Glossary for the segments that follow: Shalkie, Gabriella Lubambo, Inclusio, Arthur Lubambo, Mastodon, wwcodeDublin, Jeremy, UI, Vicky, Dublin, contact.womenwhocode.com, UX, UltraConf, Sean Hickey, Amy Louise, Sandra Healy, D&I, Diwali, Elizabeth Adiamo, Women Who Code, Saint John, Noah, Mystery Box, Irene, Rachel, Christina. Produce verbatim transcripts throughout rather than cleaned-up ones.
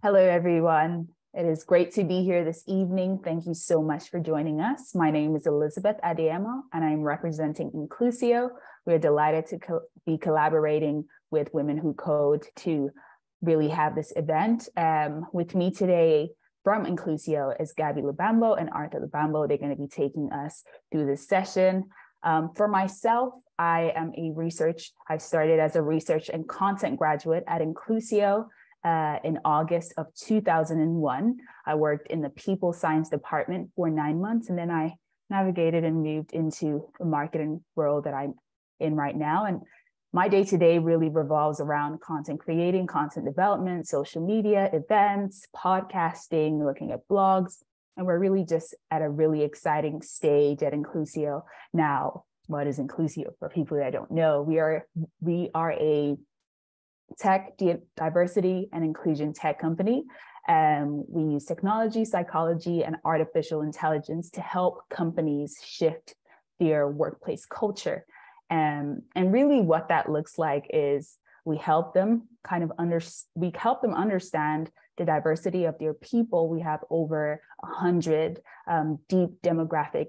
Hello, everyone. It is great to be here this evening. Thank you so much for joining us. My name is Elizabeth Adiamo, and I'm representing Inclusio. We're delighted to co be collaborating with Women Who Code to really have this event. Um, with me today from Inclusio is Gabby Lubambo and Arthur Lubambo. They're going to be taking us through this session. Um, for myself, I am a research. I started as a research and content graduate at Inclusio. Uh, in August of two thousand one, I worked in the People Science Department for nine months, and then I navigated and moved into the marketing world that I'm in right now. And my day-to-day really revolves around content creating, content development, social media, events, podcasting, looking at blogs, and we're really just at a really exciting stage at Inclusio now. What is Inclusio? For people that don't know, we are we are a tech, diversity, and inclusion tech company. Um, we use technology, psychology, and artificial intelligence to help companies shift their workplace culture. Um, and really what that looks like is we help them kind of under, we help them understand the diversity of their people. We have over one hundred um, deep demographic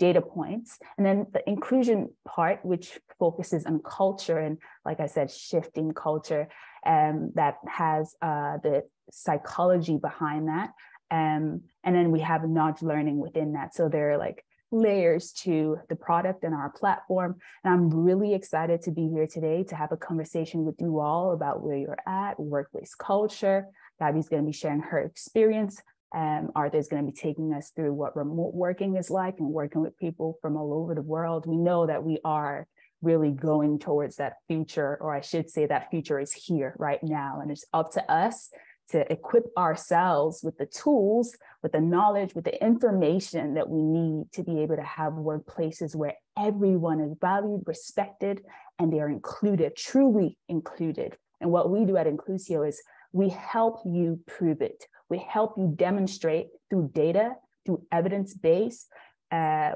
data points. And then the inclusion part, which focuses on culture and, like I said, shifting culture, um, that has uh, the psychology behind that. Um, and then we have nudge learning within that. So there are like layers to the product and our platform. And I'm really excited to be here today to have a conversation with you all about where you're at, workplace culture. Gabby's going to be sharing her experience. Um, Arthur's going to be taking us through what remote working is like and working with people from all over the world. We know that we are really going towards that future, or I should say that future is here right now. And it's up to us to equip ourselves with the tools, with the knowledge, with the information that we need to be able to have workplaces where everyone is valued, respected, and they are included, truly included. And what we do at Inclusio is we help you prove it. We help you demonstrate through data, through evidence-based uh,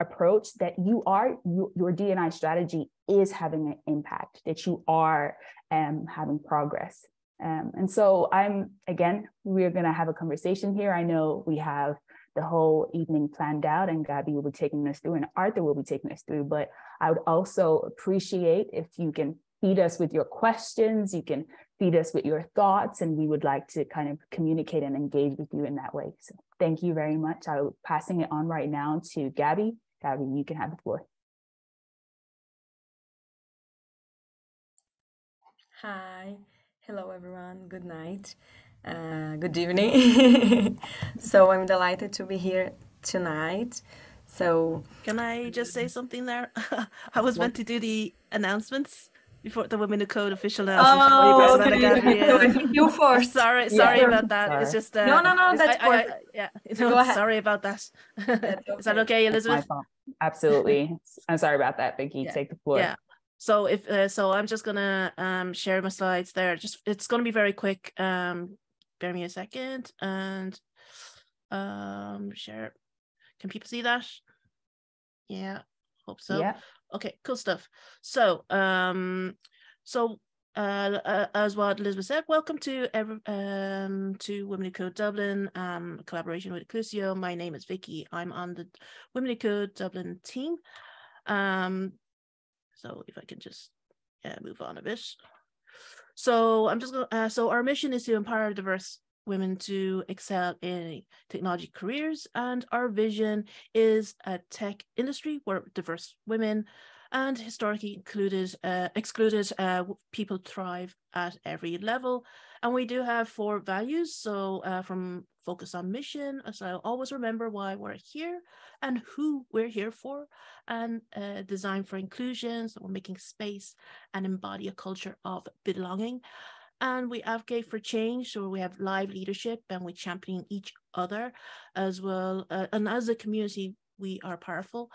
approach that you are, you, your D and I strategy is having an impact, that you are um, having progress. Um, and so I'm, again, we're gonna have a conversation here. I know we have the whole evening planned out, and Gabby will be taking us through and Arthur will be taking us through, but I would also appreciate if you can feed us with your questions, you can feed us with your thoughts, and we would like to kind of communicate and engage with you in that way. So thank you very much. I'm passing it on right now to Gabby. Gabby, you can have the floor. Hi, hello everyone, good night, uh, good evening. So I'm delighted to be here tonight. So can I just say something there? I was what? meant to do the announcements. Before the Women Who Code official announcement. Oh, okay. Yeah. You first. Sorry, sorry yeah. about that. Sorry. It's just uh, no, no, no. That's I, I, I, yeah. No, go ahead. Sorry about that. Okay. Is that okay, Elizabeth? Absolutely. I'm sorry about that, Vicky. Yeah. Take the floor. Yeah. So if uh, so, I'm just gonna um share my slides there. Just it's gonna be very quick. Um, bear me a second and um share. Can people see that? Yeah. Hope so. Yeah. Okay, cool stuff. So, um, so uh, uh, as what Elizabeth said, welcome to every, um, to Women Who Code Dublin, um, collaboration with Inclusio. My name is Vicky. I'm on the Women Who Code Dublin team. Um, so if I can just yeah, move on a bit. So I'm just gonna. Uh, so our mission is to empower diverse women to excel in technology careers, and our vision is a tech industry where diverse women and historically included, uh, excluded uh, people thrive at every level. And we do have four values. So uh, from focus on mission, so always remember why we're here and who we're here for, and uh, design for inclusion, so we're making space and embody a culture of belonging. And we advocate for change, so we have live leadership and we champion each other as well. Uh, and as a community, we are powerful.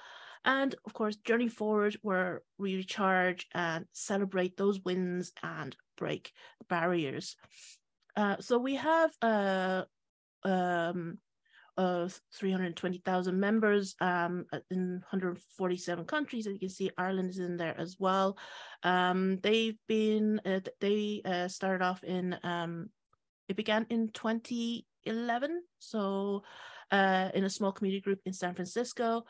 And of course, journey forward, where we recharge and celebrate those wins and break barriers. Uh, so we have uh, um, uh, three hundred twenty thousand members um, in one hundred forty-seven countries. And you can see Ireland is in there as well. Um, they've been, uh, they uh, started off in um, It began in twenty eleven, so uh, in a small community group in San Francisco,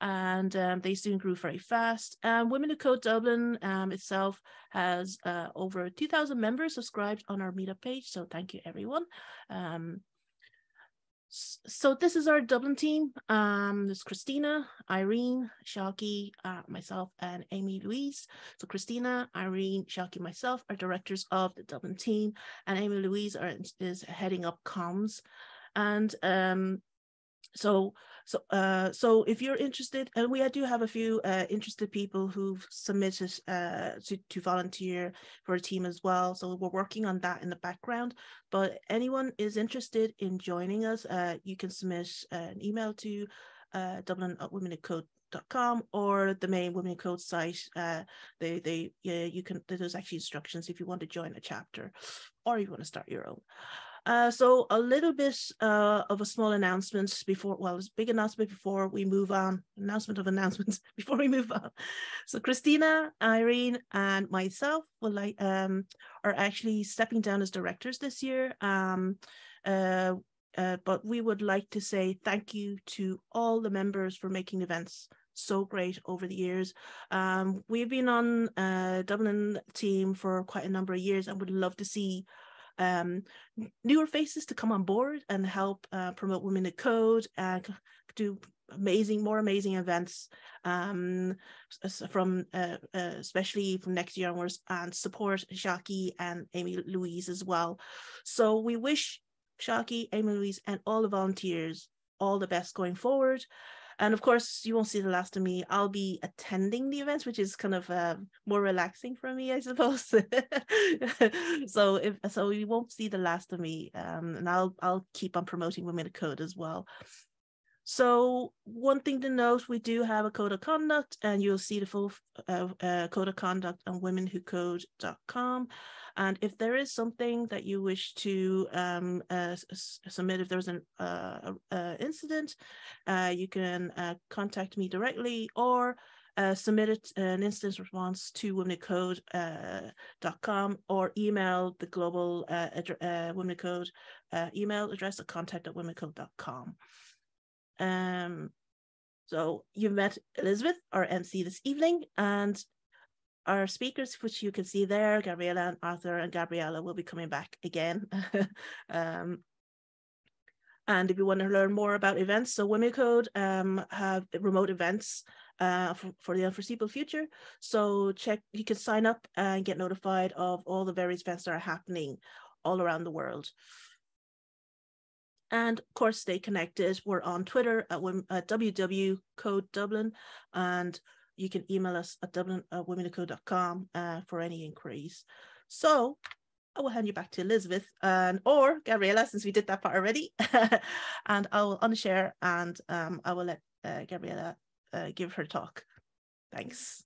and um, they soon grew very fast. Um, Women Who Code Dublin um, itself has uh, over two thousand members subscribed on our meetup page, so thank you everyone. Um, so this is our Dublin team. Um, there's Christina, Irene, Shalkie, uh, myself, and Amy Louise. So Christina, Irene, Shalkie, myself are directors of the Dublin team, and Amy Louise are, is heading up comms. And um, so so uh, so if you're interested, and we do have a few uh, interested people who've submitted uh, to, to volunteer for a team as well, so we're working on that in the background. But anyone is interested in joining us, uh, you can submit an email to uh, dublin at women who code dot com or the main Women Who Code site. Uh, they they yeah, you can, there's actually instructions if you want to join a chapter or you want to start your own. Uh, so a little bit uh, of a small announcement before, well, it's a big announcement before we move on, announcement of announcements before we move on. So Christina, Irene, and myself will like, um, are actually stepping down as directors this year. Um, uh, uh, but we would like to say thank you to all the members for making events so great over the years. Um, we've been on uh, Dublin team for quite a number of years and would love to see um newer faces to come on board and help uh, promote Women Who Code and do amazing more amazing events, um from uh, uh, especially from next year onwards, and support Shalkie and Amy Louise as well. So we wish Shalkie, Amy Louise, and all the volunteers all the best going forward. And of course, you won't see the last of me. I'll be attending the events, which is kind of uh, more relaxing for me, I suppose. so if so, you won't see the last of me, um, and I'll I'll keep on promoting Women Who Code as well. So one thing to note, we do have a code of conduct, and you'll see the full uh, uh, code of conduct on women who code dot com. And if there is something that you wish to um, uh, submit, if there's an uh, uh, incident, uh, you can uh, contact me directly or uh, submit it, an incident response to women who code dot com, uh, or email the global uh, uh, Women Who Code uh, email address at contact dot women who code dot com. Um, so you've met Elizabeth, our M C this evening, and our speakers, which you can see there, Gabriella and Arthur, and Gabriella will be coming back again. um, and if you want to learn more about events, so Women Who Code um, have remote events uh, for, for the unforeseeable future. So check, you can sign up and get notified of all the various events that are happening all around the world. And of course, stay connected. We're on Twitter at, at w w code Dublin, and you can email us at dublin at women who code dot com uh, for any inquiries. So I will hand you back to Elizabeth and or Gabriella, since we did that part already. And I will unshare, and um, I will let uh, Gabriella uh, give her talk. Thanks.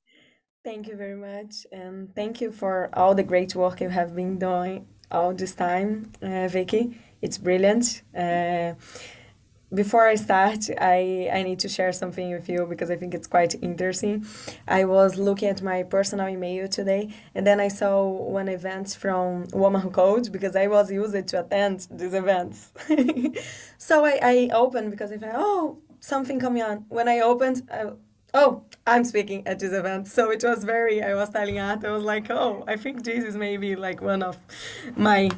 Thank you very much, and thank you for all the great work you have been doing all this time, uh, Vicky. It's brilliant. Uh, before I start, I, I need to share something with you because I think it's quite interesting. I was looking at my personal email today, and then I saw one event from Women Who Code because I was used to attend these events. So I, I opened because I thought, oh, something coming on. When I opened, I, oh, I'm speaking at this event. So it was very, I was telling Art, I was like, oh, I think this is maybe like one of my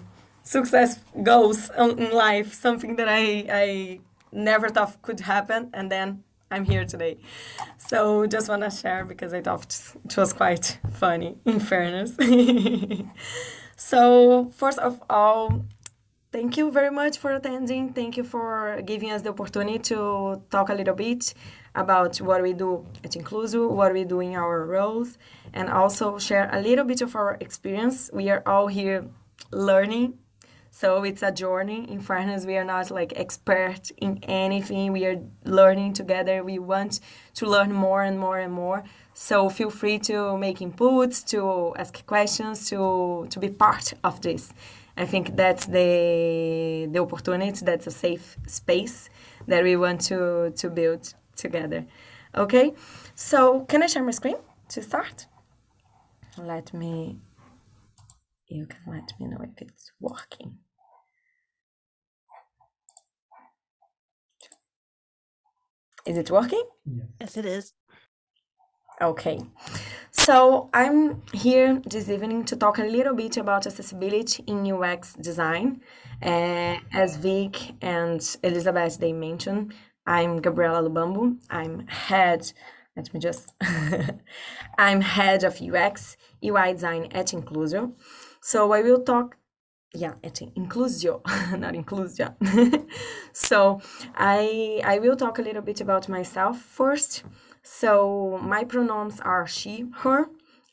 success goals in life, something that I, I never thought could happen, and then I'm here today. So just want to share because I thought it was quite funny, in fairness. So first of all, thank you very much for attending. Thank you for giving us the opportunity to talk a little bit about what we do at Inclusio, what we do in our roles, and also share a little bit of our experience. We are all here learning, so it's a journey. In fairness, we are not like expert in anything. We are learning together. We want to learn more and more and more. So feel free to make inputs, to ask questions, to to be part of this. I think that's the the opportunity. That's a safe space that we want to to build together. Okay. So can I share my screen to start? Let me. You can let me know if it's working. Is it working? Yes, it is. Okay, so I'm here this evening to talk a little bit about accessibility in U X design. Uh, as Vic and Elizabeth, they mentioned, I'm Gabriella Lubambo. I'm head, let me just, I'm head of U X, U I design at Inclusio. So I will talk, yeah, at Inclusio, not Inclusio. So I, I will talk a little bit about myself first. So my pronouns are she, her.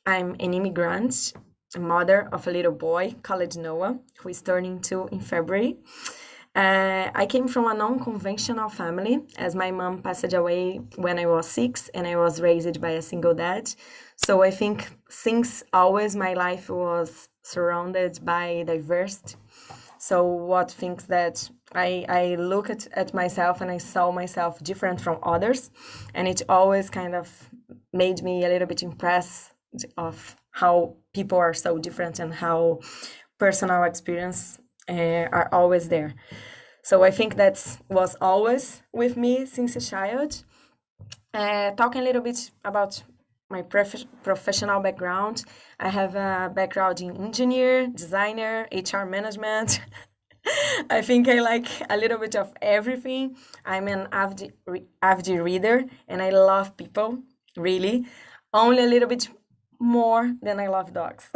I'm an immigrant, a mother of a little boy called Noah, who is turning two in February. Uh, I came from a non-conventional family, as my mom passed away when I was six and I was raised by a single dad. So I think since always my life was surrounded by diversity. So what thinks that I, I look at, at myself and I saw myself different from others, and it always kind of made me a little bit impressed of how people are so different and how personal experience uh, are always there. So I think that was always with me since a child. Uh, talking a little bit about my prof professional background, I have a background in engineer, designer, H R management. I think I like a little bit of everything. I'm an avid, avid reader, and I love people, really. Only a little bit more than I love dogs.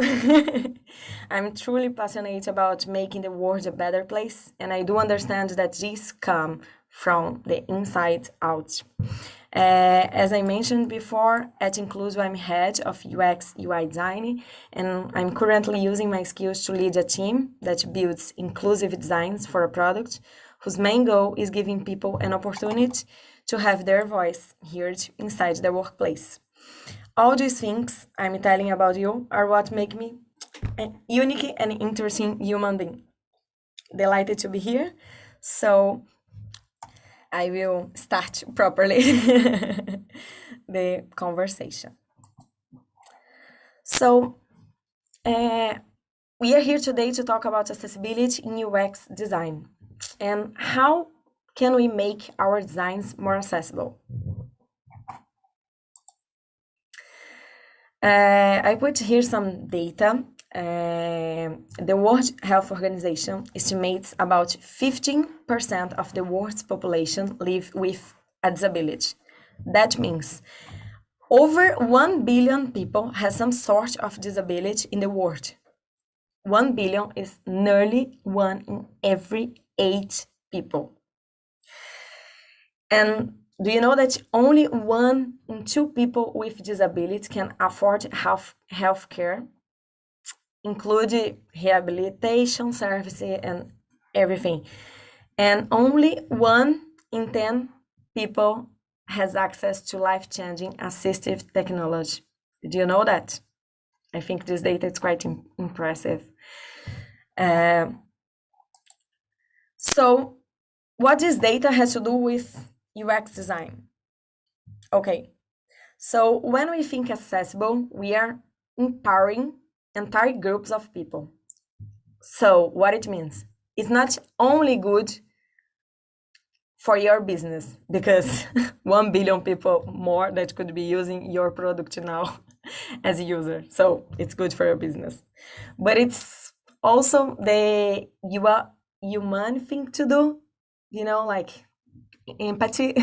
I'm truly passionate about making the world a better place, and I do understand that this comes from the inside out. Uh, as I mentioned before, at Inclusio, I'm head of U X U I design, and I'm currently using my skills to lead a team that builds inclusive designs for a product whose main goal is giving people an opportunity to have their voice heard inside the workplace. All these things I'm telling about you are what make me a unique and interesting human being. Delighted to be here. So I will start properly the conversation. So uh, we are here today to talk about accessibility in U X design and how can we make our designs more accessible. Uh, I put here some data. Uh, the World Health Organization estimates about fifteen percent of the world's population live with a disability. That means over one billion people have some sort of disability in the world. one billion is nearly one in every eight people. And do you know that only one in two people with disability can afford health health care? Include rehabilitation services and everything. And only one in ten people has access to life-changing assistive technology. Do you know that? I think this data is quite impressive. Uh, so what this data has to do with U X design? Okay, so when we think accessible, we are empowering entire groups of people. So what it means, it's not only good for your business, because one billion people more that could be using your product now as a user, so it's good for your business, but it's also the you are human thing to do, you know, like empathy.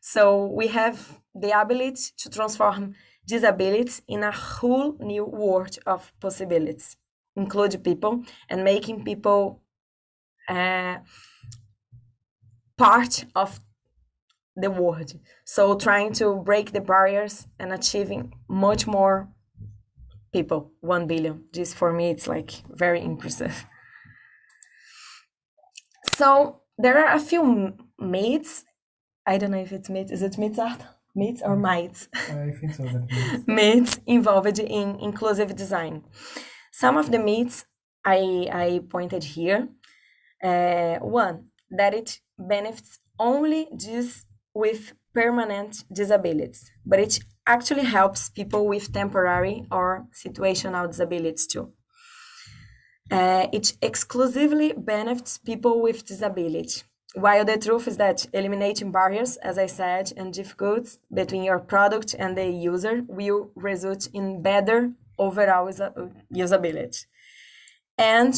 So we have the ability to transform disabilities in a whole new world of possibilities, include people and making people uh, part of the world. So trying to break the barriers and achieving much more people, one billion. This for me, it's like very impressive. So there are a few myths. I don't know if it's myths. Is it myths, Arthur? Myths or mites? I think so. Myths involved in inclusive design. Some of the myths I, I pointed here. Uh, one, that it benefits only those with permanent disabilities, but it actually helps people with temporary or situational disabilities too. Uh, it exclusively benefits people with disability, While the truth is that eliminating barriers, as I said, and difficulties between your product and the user will result in better overall usability. And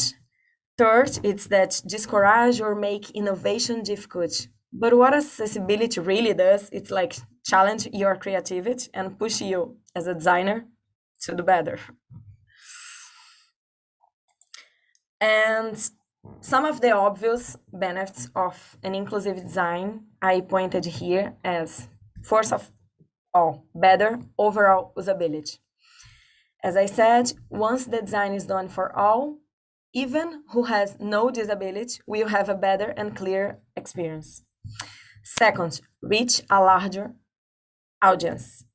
third, it's that discourage or make innovation difficult. But what accessibility really does, it's like challenge your creativity and push you as a designer to do better. And some of the obvious benefits of an inclusive design I pointed here as, first of all, better overall usability. As I said, once the design is done for all, even who has no disability will have a better and clearer experience. Second, reach a larger audience.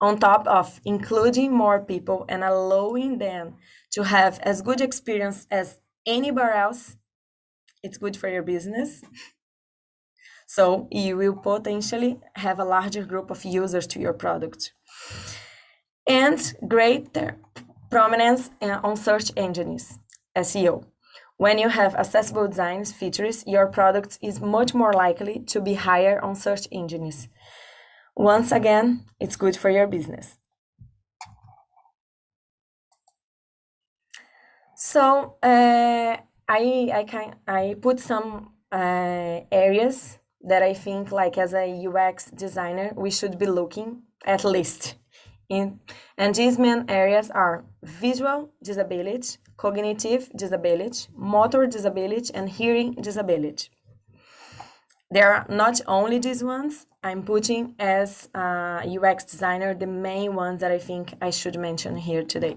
On top of including more people and allowing them to have as good experience as anywhere else, it's good for your business. So you will potentially have a larger group of users to your product. And greater prominence on search engines, S E O. When you have accessible design features, your product is much more likely to be higher on search engines. Once again, it's good for your business. So uh, I I can I put some uh, areas that I think, like as a U X designer, we should be looking at least in, and these main areas are visual disability, cognitive disability, motor disability, and hearing disability. There are not only these ones. I'm putting as a U X designer the main ones that I think I should mention here today.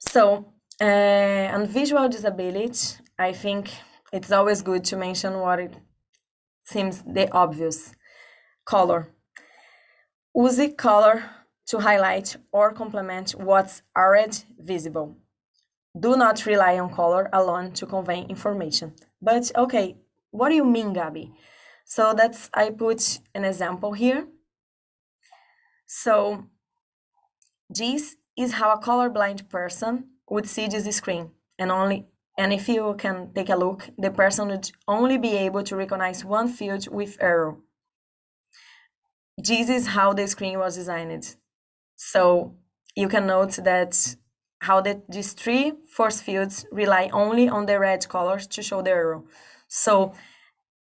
So uh, on visual disability, I think it's always good to mention what it seems the obvious. Color. Use color to highlight or complement what's already visible. Do not rely on color alone to convey information. But okay, what do you mean, Gabi? So that's, I put an example here. So this is how a colorblind person would see this screen. And only, and if you can take a look, the person would only be able to recognize one field with arrow. This is how the screen was designed. So you can note that how the, these three force fields rely only on the red colors to show the arrow. So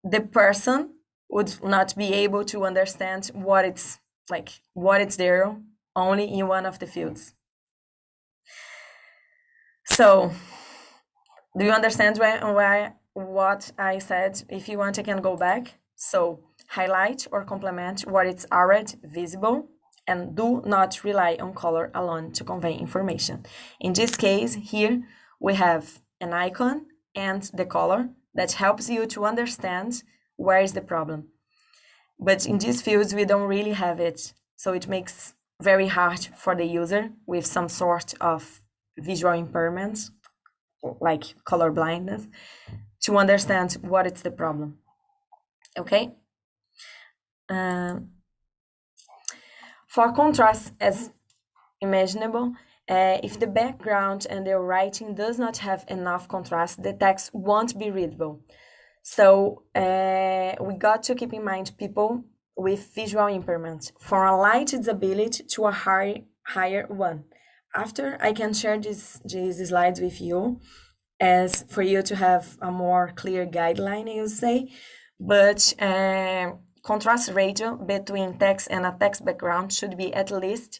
the person would not be able to understand what it's like, what it's there, only in one of the fields. So do you understand why, why what I said? If you want, I can go back. So highlight or complement what it's already visible and do not rely on color alone to convey information. In this case, here we have an icon and the color that helps you to understand where is the problem. But in these fields, we don't really have it. So it makes very hard for the user with some sort of visual impairment, like color blindness, to understand what is the problem. Okay? Um, for contrast as imaginable, Uh, if the background and the writing does not have enough contrast, the text won't be readable. So uh, we got to keep in mind people with visual impairment, for a light disability to a high, higher one. After, I can share this, these slides with you as for you to have a more clear guideline, you say, but uh, contrast ratio between text and a text background should be at least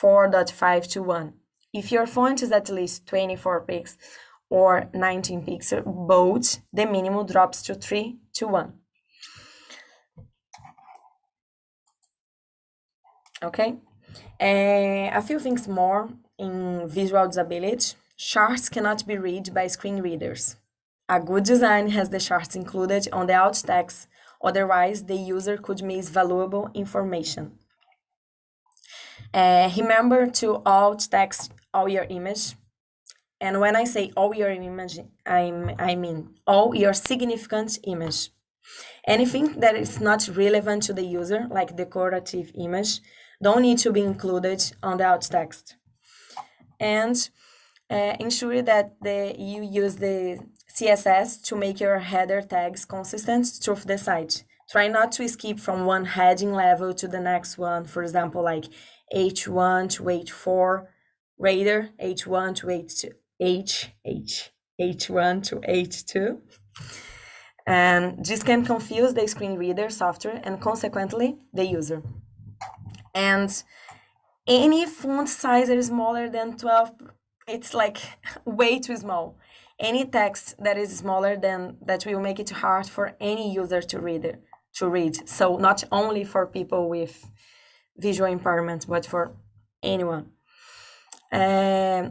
four point five to one. If your font is at least twenty-four pixels or nineteen pixels bold, the minimum drops to three to one. Okay, uh, a few things more in visual disability. Charts cannot be read by screen readers. A good design has the charts included on the alt text, otherwise the user could miss valuable information. Uh, remember to alt text all your image, and when I say all your image, I'm, I mean all your significant image. Anything that is not relevant to the user, like decorative image, don't need to be included on the alt text. And uh, ensure that the, you use the C S S to make your header tags consistent through the site. Try not to skip from one heading level to the next one, for example, like H one to H four, rather H one to H two, H, H, H one to H two. And this can confuse the screen reader software and consequently the user. And any font size that is smaller than twelve, it's like way too small. Any text that is smaller than that will make it hard for any user to read it, to read. So not only for people with visual impairments, but for anyone. Um,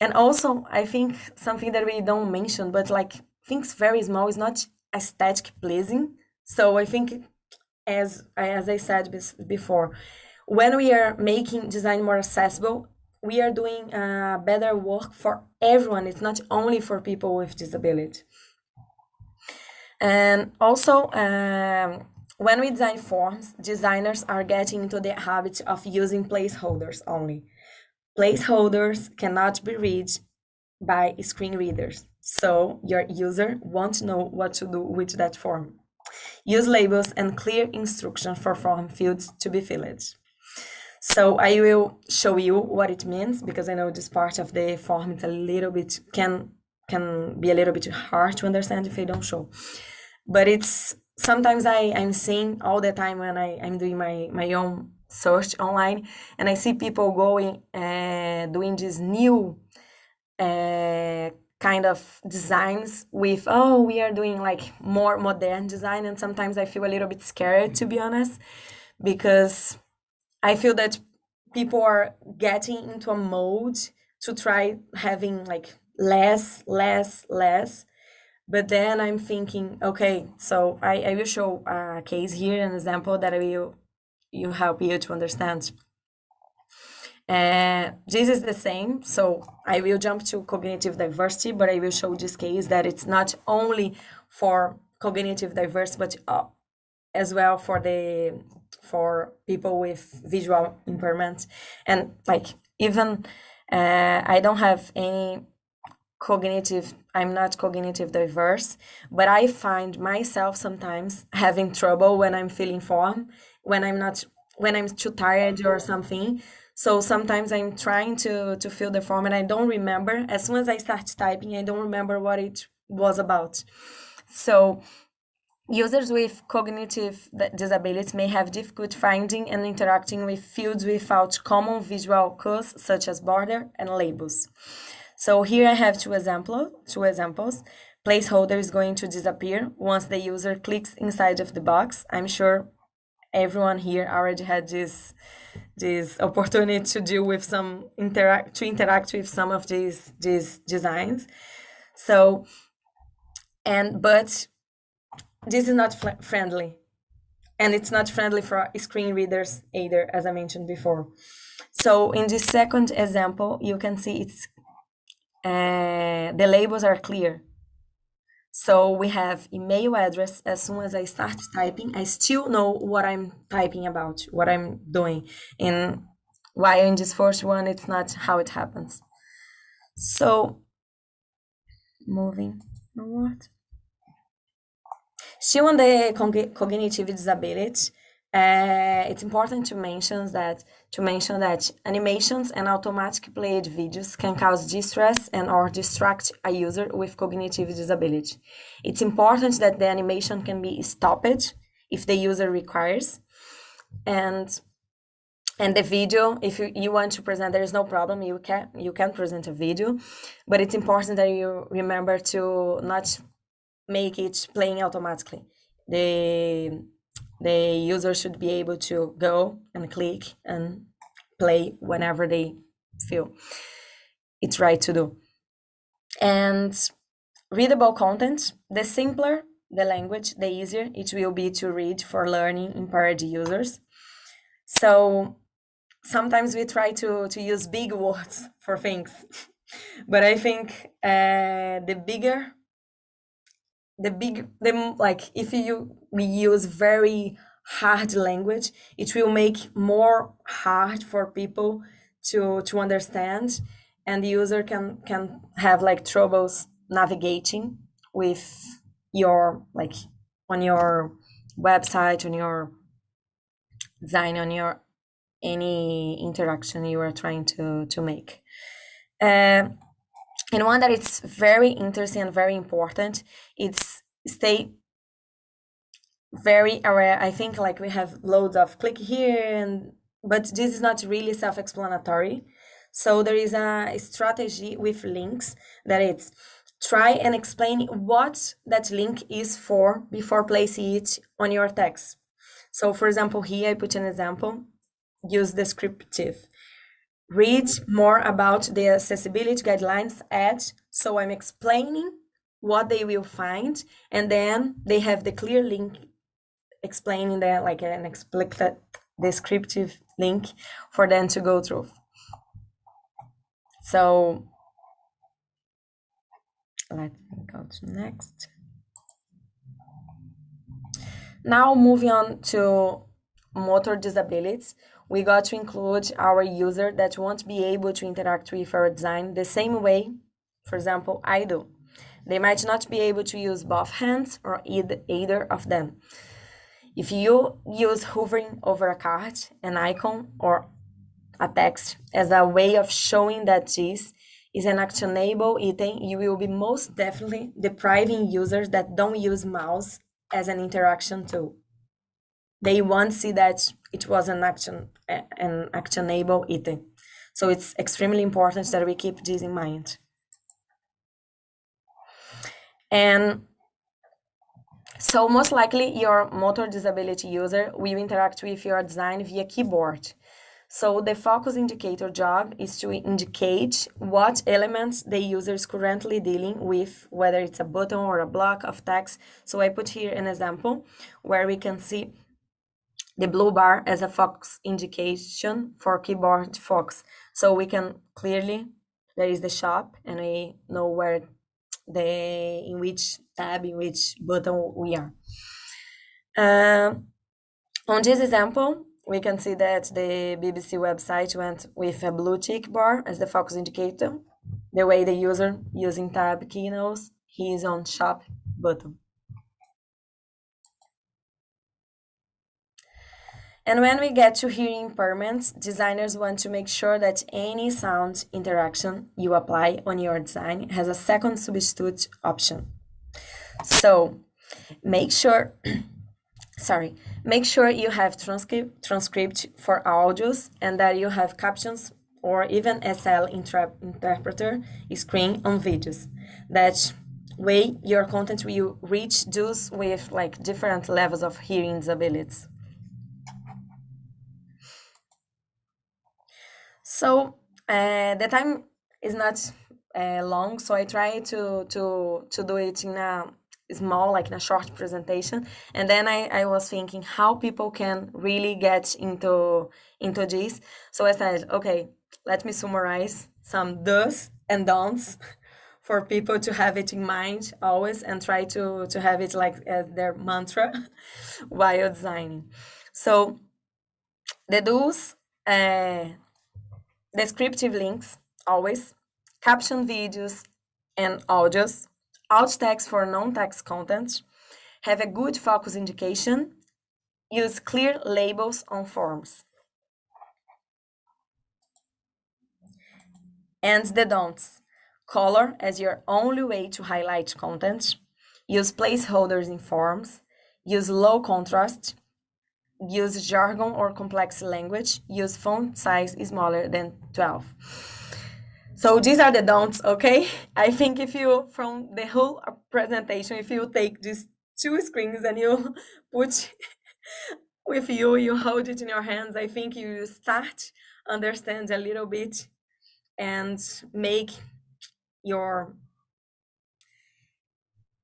and also, I think something that we don't mention, but like things very small is not aesthetic pleasing. So I think, as as I said before, when we are making design more accessible, we are doing uh, better work for everyone. It's not only for people with disability. And also, um, when we design forms, designers are getting into the habit of using placeholders only. Placeholders cannot be read by screen readers, so your user won't know what to do with that form. Use labels and clear instructions for form fields to be filled. So I will show you what it means, because I know this part of the form is a little bit can can be a little bit hard to understand if I don't show. But it's sometimes I, I'm seeing all the time when I, I'm doing my, my own search online, and I see people going uh, doing this new uh, kind of designs with, oh, we are doing like more modern design, and sometimes I feel a little bit scared, to be honest, because I feel that people are getting into a mode to try having like less, less, less. But then I'm thinking, okay, so I, I will show a case here, an example that I will you help you to understand. Uh, this is the same, so I will jump to cognitive diversity, but I will show this case that it's not only for cognitive diversity, but uh, as well for the for people with visual impairment. And like even uh, I don't have any cognitive, I'm not cognitive diverse, but I find myself sometimes having trouble when I'm filling form, when I'm not, when I'm too tired or something. So sometimes I'm trying to, to fill the form and I don't remember. As soon as I start typing, I don't remember what it was about. So users with cognitive disabilities may have difficulty finding and interacting with fields without common visual cues, such as border and labels. So here I have two, example, two examples. Placeholder is going to disappear once the user clicks inside of the box. I'm sure everyone here already had this this opportunity to deal with some interact to interact with some of these these designs. So and but this is not friendly, and it's not friendly for screen readers either, as I mentioned before. So in this second example, you can see it's uh, the labels are clear. So we have email address. As soon as I start typing, I still know what I'm typing about, what I'm doing. And while in this first one, it's not how it happens. So moving forward. Still on the cognitive disability, uh, it's important to mention that to mention that animations and automatic played videos can cause distress and or distract a user with cognitive disability. It's important that the animation can be stopped if the user requires, and and the video, if you, you want to present, there is no problem, you can you can present a video, but it's important that you remember to not make it playing automatically. The The user should be able to go and click and play whenever they feel it's right to do. And readable content, the simpler the language, the easier it will be to read for learning impaired users. So sometimes we try to, to use big words for things, but I think uh, the bigger The big, the, like if you we use very hard language, it will make more hard for people to to understand, and the user can can have like troubles navigating with your, like, on your website, on your design, on your any interaction you are trying to to make. Uh, and one that it's very interesting and very important, it's stay very aware. I think like we have loads of click here, and but this is not really self-explanatory. So there is a strategy with links that it's try and explain what that link is for before placing it on your text. So for example, here I put an example, use descriptive. Read more about the accessibility guidelines at, so I'm explaining what they will find, and then they have the clear link explaining that, like an explicit descriptive link for them to go through. So let me go to next. Now moving on to motor disabilities, we got to include our user that won't be able to interact with our design the same way, for example, I do. They might not be able to use both hands or either of them. If you use hovering over a card, an icon, or a text as a way of showing that this is an actionable item, you will be most definitely depriving users that don't use mouse as an interaction tool. They won't see that it was an action, an actionable item. So it's extremely important that we keep this in mind. And so most likely your motor disability user will interact with your design via keyboard. So the focus indicator job is to indicate what elements the user is currently dealing with, whether it's a button or a block of text. So I put here an example where we can see the blue bar as a focus indication for keyboard focus. So we can clearly, there is the shop, and we know where the, in which tab, in which button we are. Uh, on this example, we can see that the B B C website went with a blue tick bar as the focus indicator. The way the user using tab key knows he is on shop button. And when we get to hearing impairments, designers want to make sure that any sound interaction you apply on your design has a second substitute option. So make sure Sorry, make sure you have transcript, transcript for audios, and that you have captions or even S L interpreter screen on videos. That way your content will reach those with like different levels of hearing disabilities. So uh, the time is not uh, long, so I try to, to, to do it in a small, like in a short presentation, and then I, I was thinking how people can really get into into this. So I said, okay, let me summarize some do's and don'ts for people to have it in mind always and try to to have it like as their mantra while designing. So the do's, uh, descriptive links always, caption videos and audios, alt text for non-text content, have a good focus indication, use clear labels on forms. And the don'ts, color as your only way to highlight content, use placeholders in forms, use low contrast, use jargon or complex language, use font size smaller than twelve. So these are the don'ts, okay? I think if you, from the whole presentation, if you take these two screens and you put with you, you hold it in your hands, I think you start understand a little bit and make your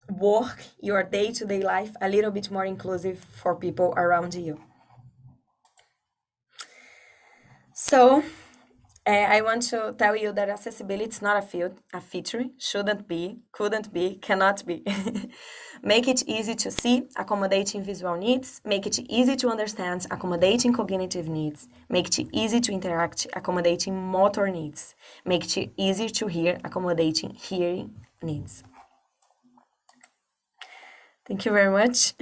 work, your day-to-day life a little bit more inclusive for people around you. So, Uh, I want to tell you that accessibility is not a field, a feature, shouldn't be, couldn't be, cannot be. Make it easy to see, accommodating visual needs. Make it easy to understand, accommodating cognitive needs. Make it easy to interact, accommodating motor needs. Make it easy to hear, accommodating hearing needs. Thank you very much.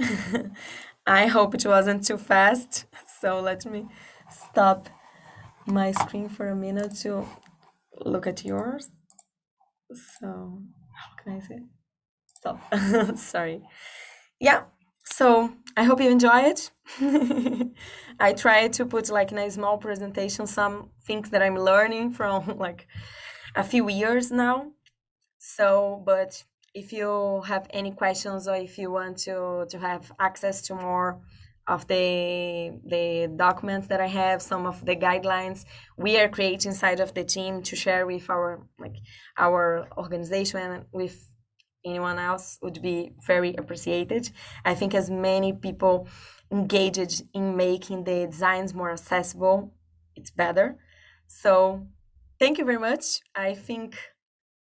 I hope it wasn't too fast. So let me stop my screen for a minute to look at yours. So how can I say? Stop. Sorry. Yeah. So I hope you enjoy it. I try to put like in a small presentation some things that I'm learning from like a few years now. So, but if you have any questions or if you want to to have access to more of the the documents that I have, some of the guidelines we are creating inside of the team to share with our like our organization with anyone else, would be very appreciated. I think as many people engaged in making the designs more accessible, it's better. So thank you very much. I think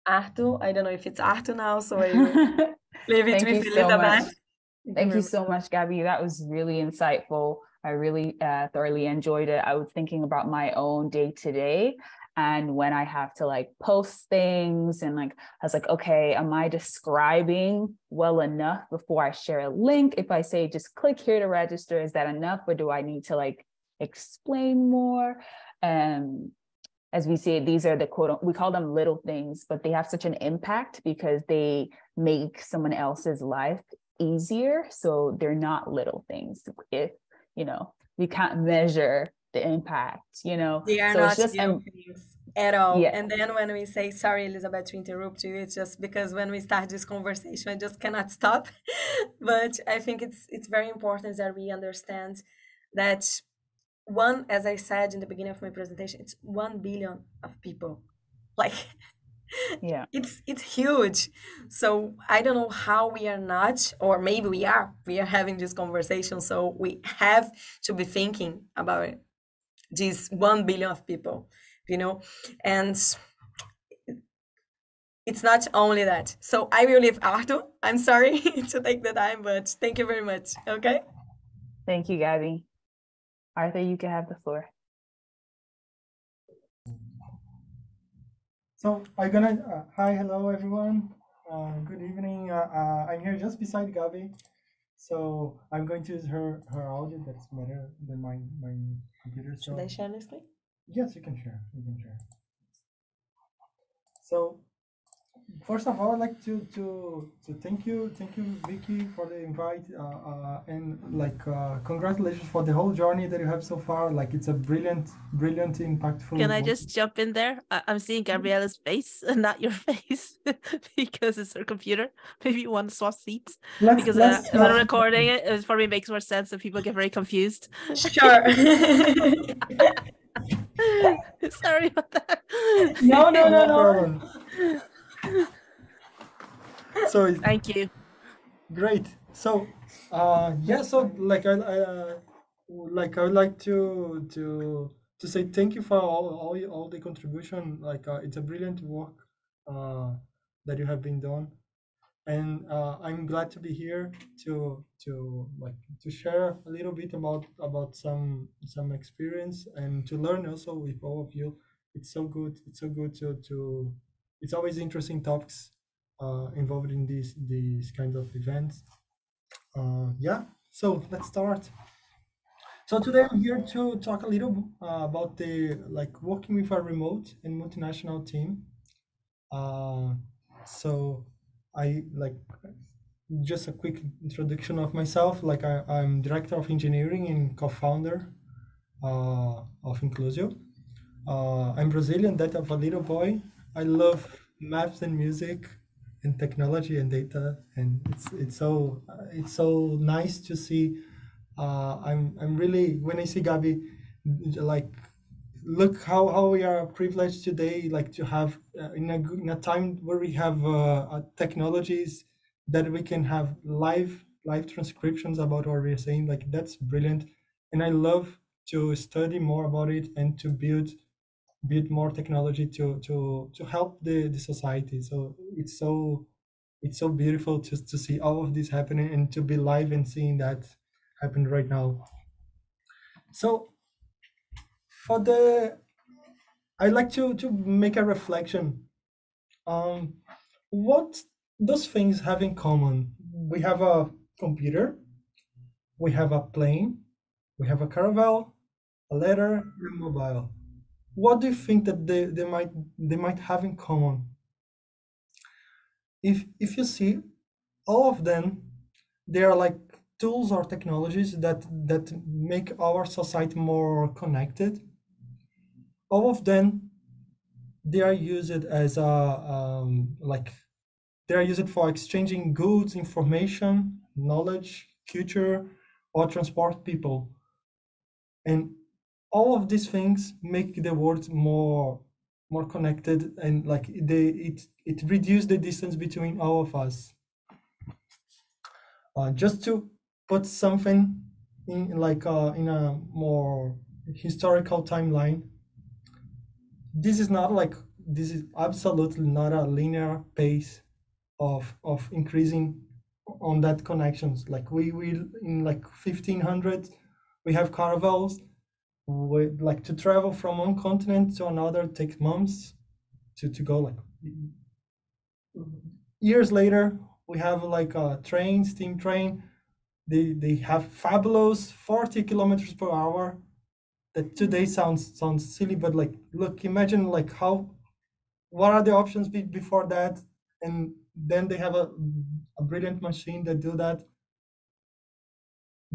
Arthur, I don't know if it's Arthur now, so I will leave it with Elizabeth. Thank you so much, Gabby. That was really insightful. I really uh, thoroughly enjoyed it. I was thinking about my own day today, and when I have to like post things and like, I was like, okay, am I describing well enough before I share a link? If I say just click here to register, is that enough? Or do I need to like explain more? Um, as we say, these are the quote, we call them little things, but they have such an impact because they make someone else's life easier. So they're not little things. If, you know, we can't measure the impact, you know, they are so not it's just at all. Yeah. And then when we say, sorry, Elizabeth, to interrupt you, it's just because when we start this conversation, I just cannot stop. But I think it's it's very important that we understand that one, as I said in the beginning of my presentation, it's one billion of people. Like, yeah, it's it's huge. So I don't know how we are not, or maybe we are, we are having this conversation. So we have to be thinking about it. These one billion of people, you know, and it's not only that. So I will leave Arthur. I'm sorry to take the time, but thank you very much. Okay. Thank you, Gabby. Arthur, you can have the floor. So I'm gonna, uh, hi, hello everyone. Uh, good evening. Uh, uh, I'm here just beside Gabby. So I'm going to use her, her audio. That's better than my, my computer. So, should I share this thing? Yes, you can share. You can share. So first of all, I'd like to to to thank you, thank you, Vicky, for the invite, uh, uh, and like uh, congratulations for the whole journey that you have so far. Like it's a brilliant, brilliant, impactful. Can I just jump in there? I I'm seeing Gabriella's face and not your face because it's her computer. Maybe you want to swap seats let's, because let's I, I'm recording it. It probably makes more sense, and people get very confused. Sure. Sorry about that. No, no, no, no. So thank you. Great. So, uh, yeah. So, like, I, I uh, like, I would like to to to say thank you for all all, all the contribution. Like, uh, it's a brilliant work uh, that you have been done, and uh, I'm glad to be here to to like to share a little bit about about some some experience and to learn also with all of you. It's so good. It's so good to to. It's always interesting talks uh, involved in these these kinds of events. Uh, yeah, so let's start. So today I'm here to talk a little uh, about the like working with a remote and multinational team. Uh, so I like just a quick introduction of myself. Like I, I'm director of engineering and co-founder uh, of Inclusio. Uh, I'm Brazilian, that of a little boy. I love maps and music and technology and data, and it's it's so it's so nice to see. Uh, I'm I'm really, when I see Gabby, like look how how we are privileged today, like to have uh, in a in a time where we have uh, technologies that we can have live live transcriptions about what we're saying. Like that's brilliant, and I love to study more about it and to build. build more technology to to to help the the society. So it's so it's so beautiful just to see all of this happening and to be live and seeing that happen right now. So for the I'd like to to make a reflection on um, what those things have in common. We have a computer, we have a plane, we have a caravel, a letter, and a mobile. What do you think that they, they might they might have in common? If if you see, all of them, they are like tools or technologies that that make our society more connected. All of them, they are used as a um, like they are used for exchanging goods, information, knowledge, culture, or transport people. And all of these things make the world more more connected, and like they it it reduces the distance between all of us. Uh, just to put something in like uh, in a more historical timeline, this is not like this is absolutely not a linear pace of of increasing on that connections. Like we will in like fifteen hundred we have caravels. We like to travel from one continent to another take months to to go. Like years later we have like a train, steam train, they they have fabulous forty kilometers per hour that today sounds sounds silly, but like look, imagine like how what are the options be before that, and then they have a, a brilliant machine that do that.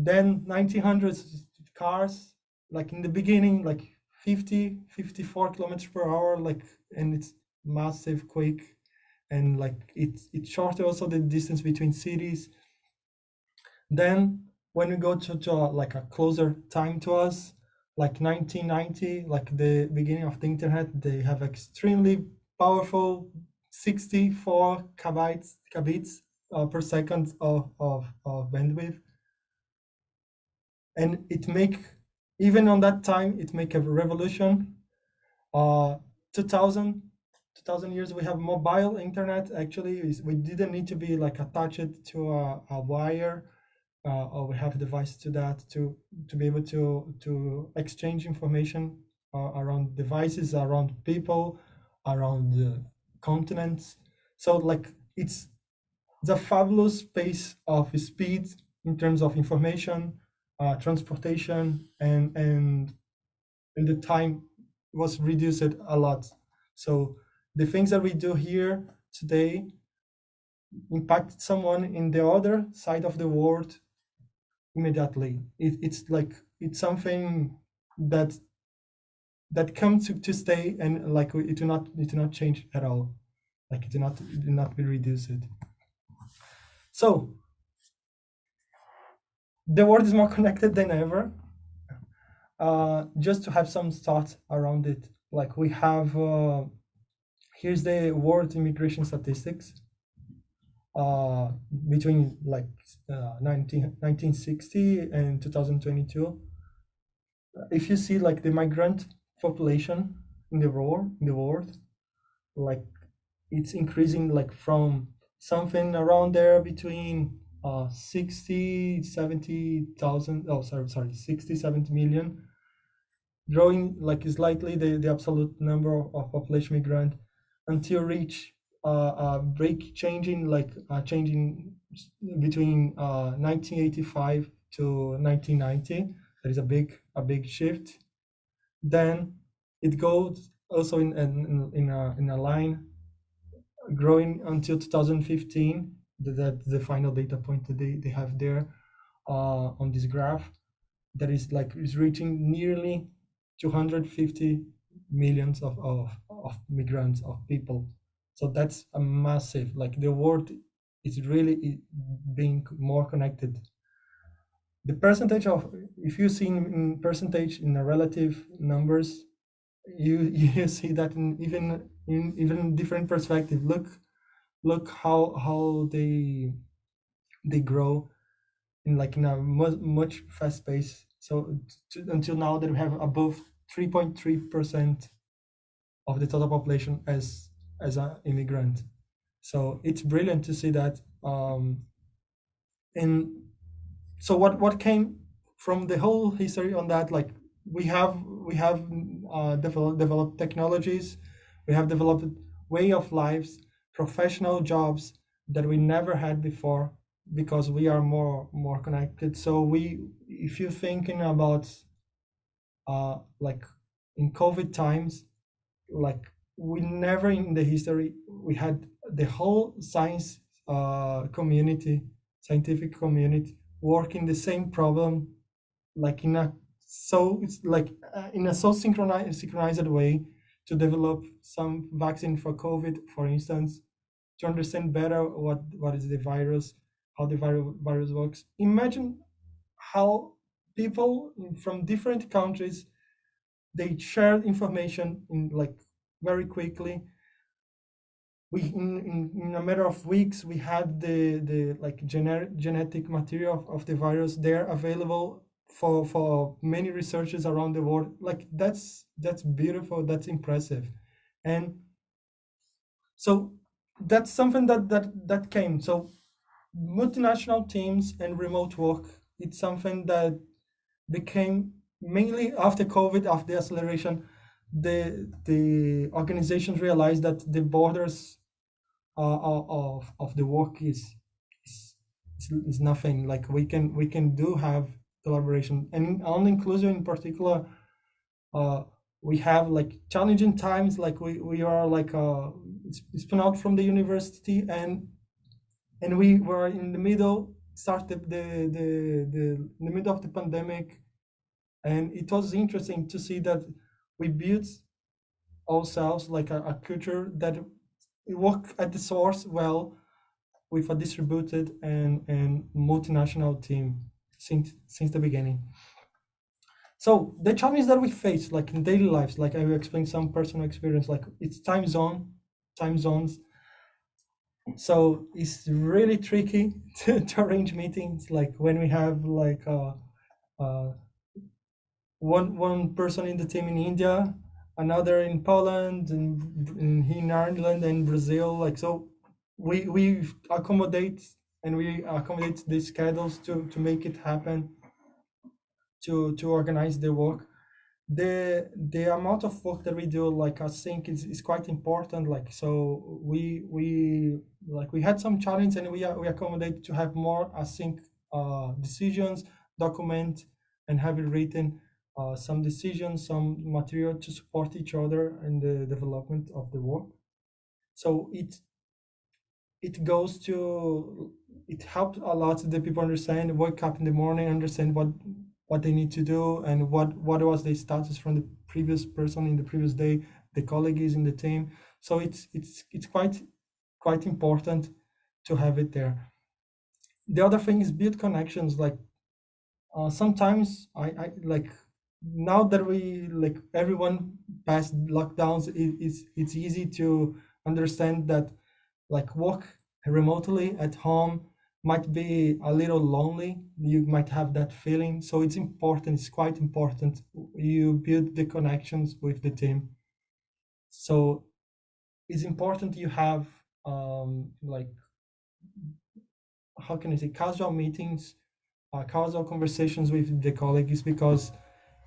Then nineteen hundreds cars, like in the beginning like fifty, fifty-four kilometers per hour, like, and it's massive, quick, and like it it shorter also the distance between cities. Then when we go to, to like a closer time to us, like nineteen ninety, like the beginning of the internet, they have extremely powerful sixty-four kbytes kbits uh, per second of, of, of bandwidth, and it make even on that time it make a revolution. uh two thousand years we have mobile internet. Actually we didn't need to be like attached to a, a wire, uh, or we have a device to that to to be able to to exchange information uh, around devices, around people, around uh, continents. So like it's the fabulous pace of speed in terms of information, uh, transportation, and and and the time was reduced a lot. So the things that we do here today impact someone in the other side of the world immediately. It, it's like it's something that that comes to, to stay, and like it do not it do not change at all. Like it do not it do not be reduced. So the world is more connected than ever. Uh, just to have some thought around it, like we have uh, here's the world immigration statistics uh, between like uh, nineteen sixty and two thousand twenty-two. If you see like the migrant population in the world, in the world, like it's increasing like from something around there between uh sixty, seventy thousand, oh sorry sorry sixty, seventy million, growing like slightly the the absolute number of population migrant until reach uh, uh break changing like uh, changing between uh nineteen eighty-five to nineteen ninety. There is a big a big shift. Then it goes also in in in a, in a line growing until two thousand fifteen. That the final data point that they, they have there uh, on this graph, that is like is reaching nearly two hundred fifty millions of, of, of migrants, of people. So that's a massive, like the world is really being more connected. The percentage of, if you see in percentage in the relative numbers, you you see that in even in even different perspective. Look. Look how how they they grow in like in a much, much fast pace. So to, until now that we have above three point three percent of the total population as as an immigrant. So it's brilliant to see that. Um, and so what what came from the whole history on that? Like we have we have uh, developed developed technologies, we have developed way of lives, professional jobs that we never had before because we are more more connected. So we, if you're thinking about uh like in COVID times, like we never in the history we had the whole science uh community, scientific community working the same problem, like in a so it's like uh, in a so synchronized synchronized way to develop some vaccine for COVID, for instance, to understand better what what is the virus, how the virus works. Imagine how people from different countries, they shared information in like very quickly. We in, in, in a matter of weeks, we had the the like gener genetic material of, of the virus there available for for many researchers around the world. Like that's that's beautiful, that's impressive. And so that's something that that that came. So multinational teams and remote work, it's something that became mainly after COVID, after the acceleration, the the organizations realized that the borders uh, of of the work is, is is nothing. Like we can we can do have collaboration, and on Inclusio in particular, uh, we have like challenging times. Like we we are like uh, spun out from the university, and and we were in the middle, started the the the in the middle of the pandemic, and it was interesting to see that we built ourselves like a, a culture that work at the source well with a distributed and and multinational team since since the beginning. So the challenge that we face like in daily lives, like I will explain some personal experience, like it's time zone, time zones. So it's really tricky to, to arrange meetings, like when we have like uh, uh, one one person in the team in India, another in Poland, and, and in Ireland and Brazil. Like so, we we accommodate and we accommodate the schedules to to make it happen, to to organize the work. The the amount of work that we do, like I think is, is quite important. Like so we we like we had some challenge, and we we accommodate to have more I think uh decisions, document and have it written, uh, some decisions, some material to support each other in the development of the work. So it it goes to it helped a lot the people understand, wake up in the morning, understand what what they need to do and what what was the status from the previous person in the previous day, the colleague is in the team. So it's it's it's quite quite important to have it there. The other thing is build connections. Like uh, sometimes I, I like now that we like everyone passed lockdowns, it, it's it's easy to understand that like work remotely at home might be a little lonely. You might have that feeling. So it's important, it's quite important. You build the connections with the team. So it's important you have um, like, how can I say, casual meetings, uh, casual conversations with the colleagues, because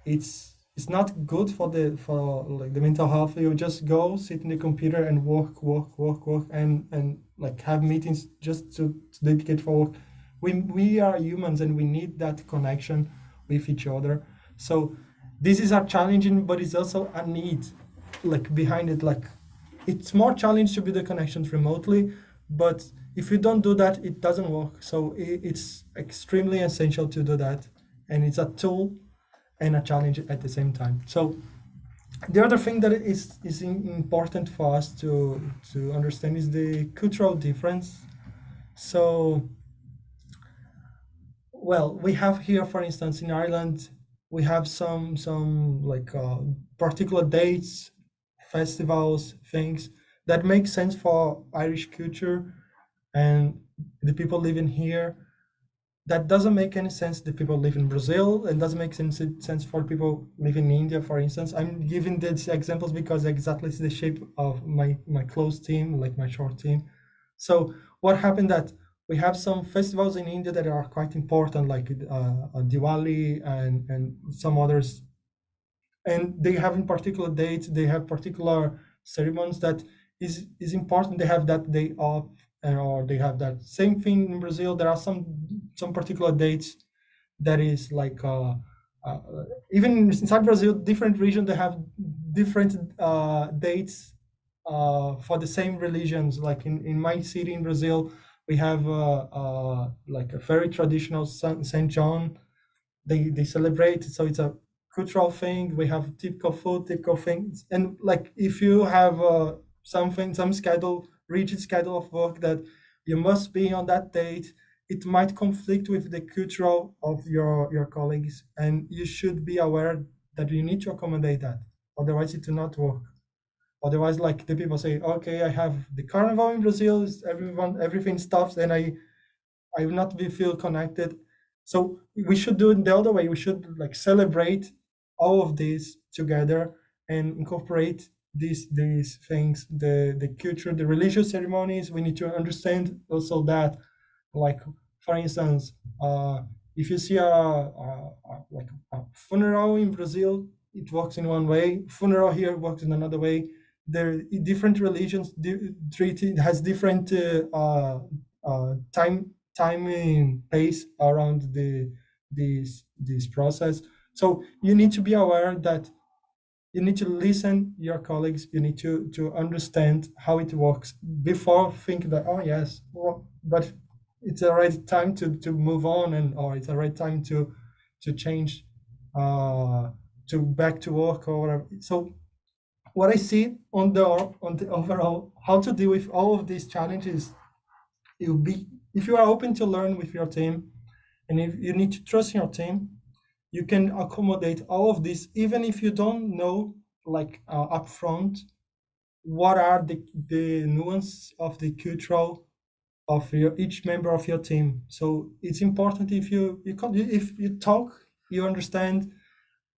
it's it's not good for the for like the mental health. You just go sit in the computer and work, work, work, work, and and like have meetings just to, to dedicate for work. We we are humans and we need that connection with each other. So this is a challenging, but it's also a need like behind it. Like it's more challenge to build the connections remotely, but if you don't do that, it doesn't work. So it, it's extremely essential to do that, and it's a tool and a challenge at the same time. So the other thing that is is important for us to to understand is the cultural difference. So, well, we have here, for instance, in Ireland, we have some some like uh, particular dates, festivals, things that make sense for Irish culture and the people living here. That doesn't make any sense to people live in Brazil, and doesn't make sense sense for people living in India, for instance. I'm giving these examples because exactly it's the shape of my my close team, like my short team. So what happened that we have some festivals in India that are quite important, like uh, Diwali and and some others, and they have in particular dates, they have particular ceremonies that is is important. They have that day off or they have that same thing in Brazil. There are some some particular dates that is like uh, uh, even inside Brazil, different regions they have different uh, dates uh, for the same religions. Like in in my city in Brazil, we have uh, uh, like a very traditional Saint John. They they celebrate, so it's a cultural thing. We have typical food, typical things, and like if you have uh, something, some schedule, rigid schedule of work that you must be on that date, it might conflict with the cultural of your your colleagues, and you should be aware that you need to accommodate that. Otherwise, it will not work. Otherwise, like the people say, okay, I have the carnival in Brazil, everyone, everything stops, and I, I will not be feel connected. So we should do it the other way. We should like celebrate all of this together and incorporate these these things, the the culture, the religious ceremonies. We need to understand also that, like for instance, uh, if you see a, a, a like a funeral in Brazil, it works in one way. Funeral here works in another way. There different religions treat it has different uh, uh, uh, time timing pace around the this this process. So you need to be aware that. You need to listen your colleagues. You need to to understand how it works before thinking that, oh yes, well, but it's already time to to move on, and or it's already time to to change uh, to back to work or whatever. So what I see on the on the overall how to deal with all of these challenges, it will be if you are open to learn with your team, and if you need to trust your team. You can accommodate all of this, even if you don't know, like uh, upfront, what are the the nuance of the cultural of your, each member of your team. So it's important if you you can, if you talk, you understand,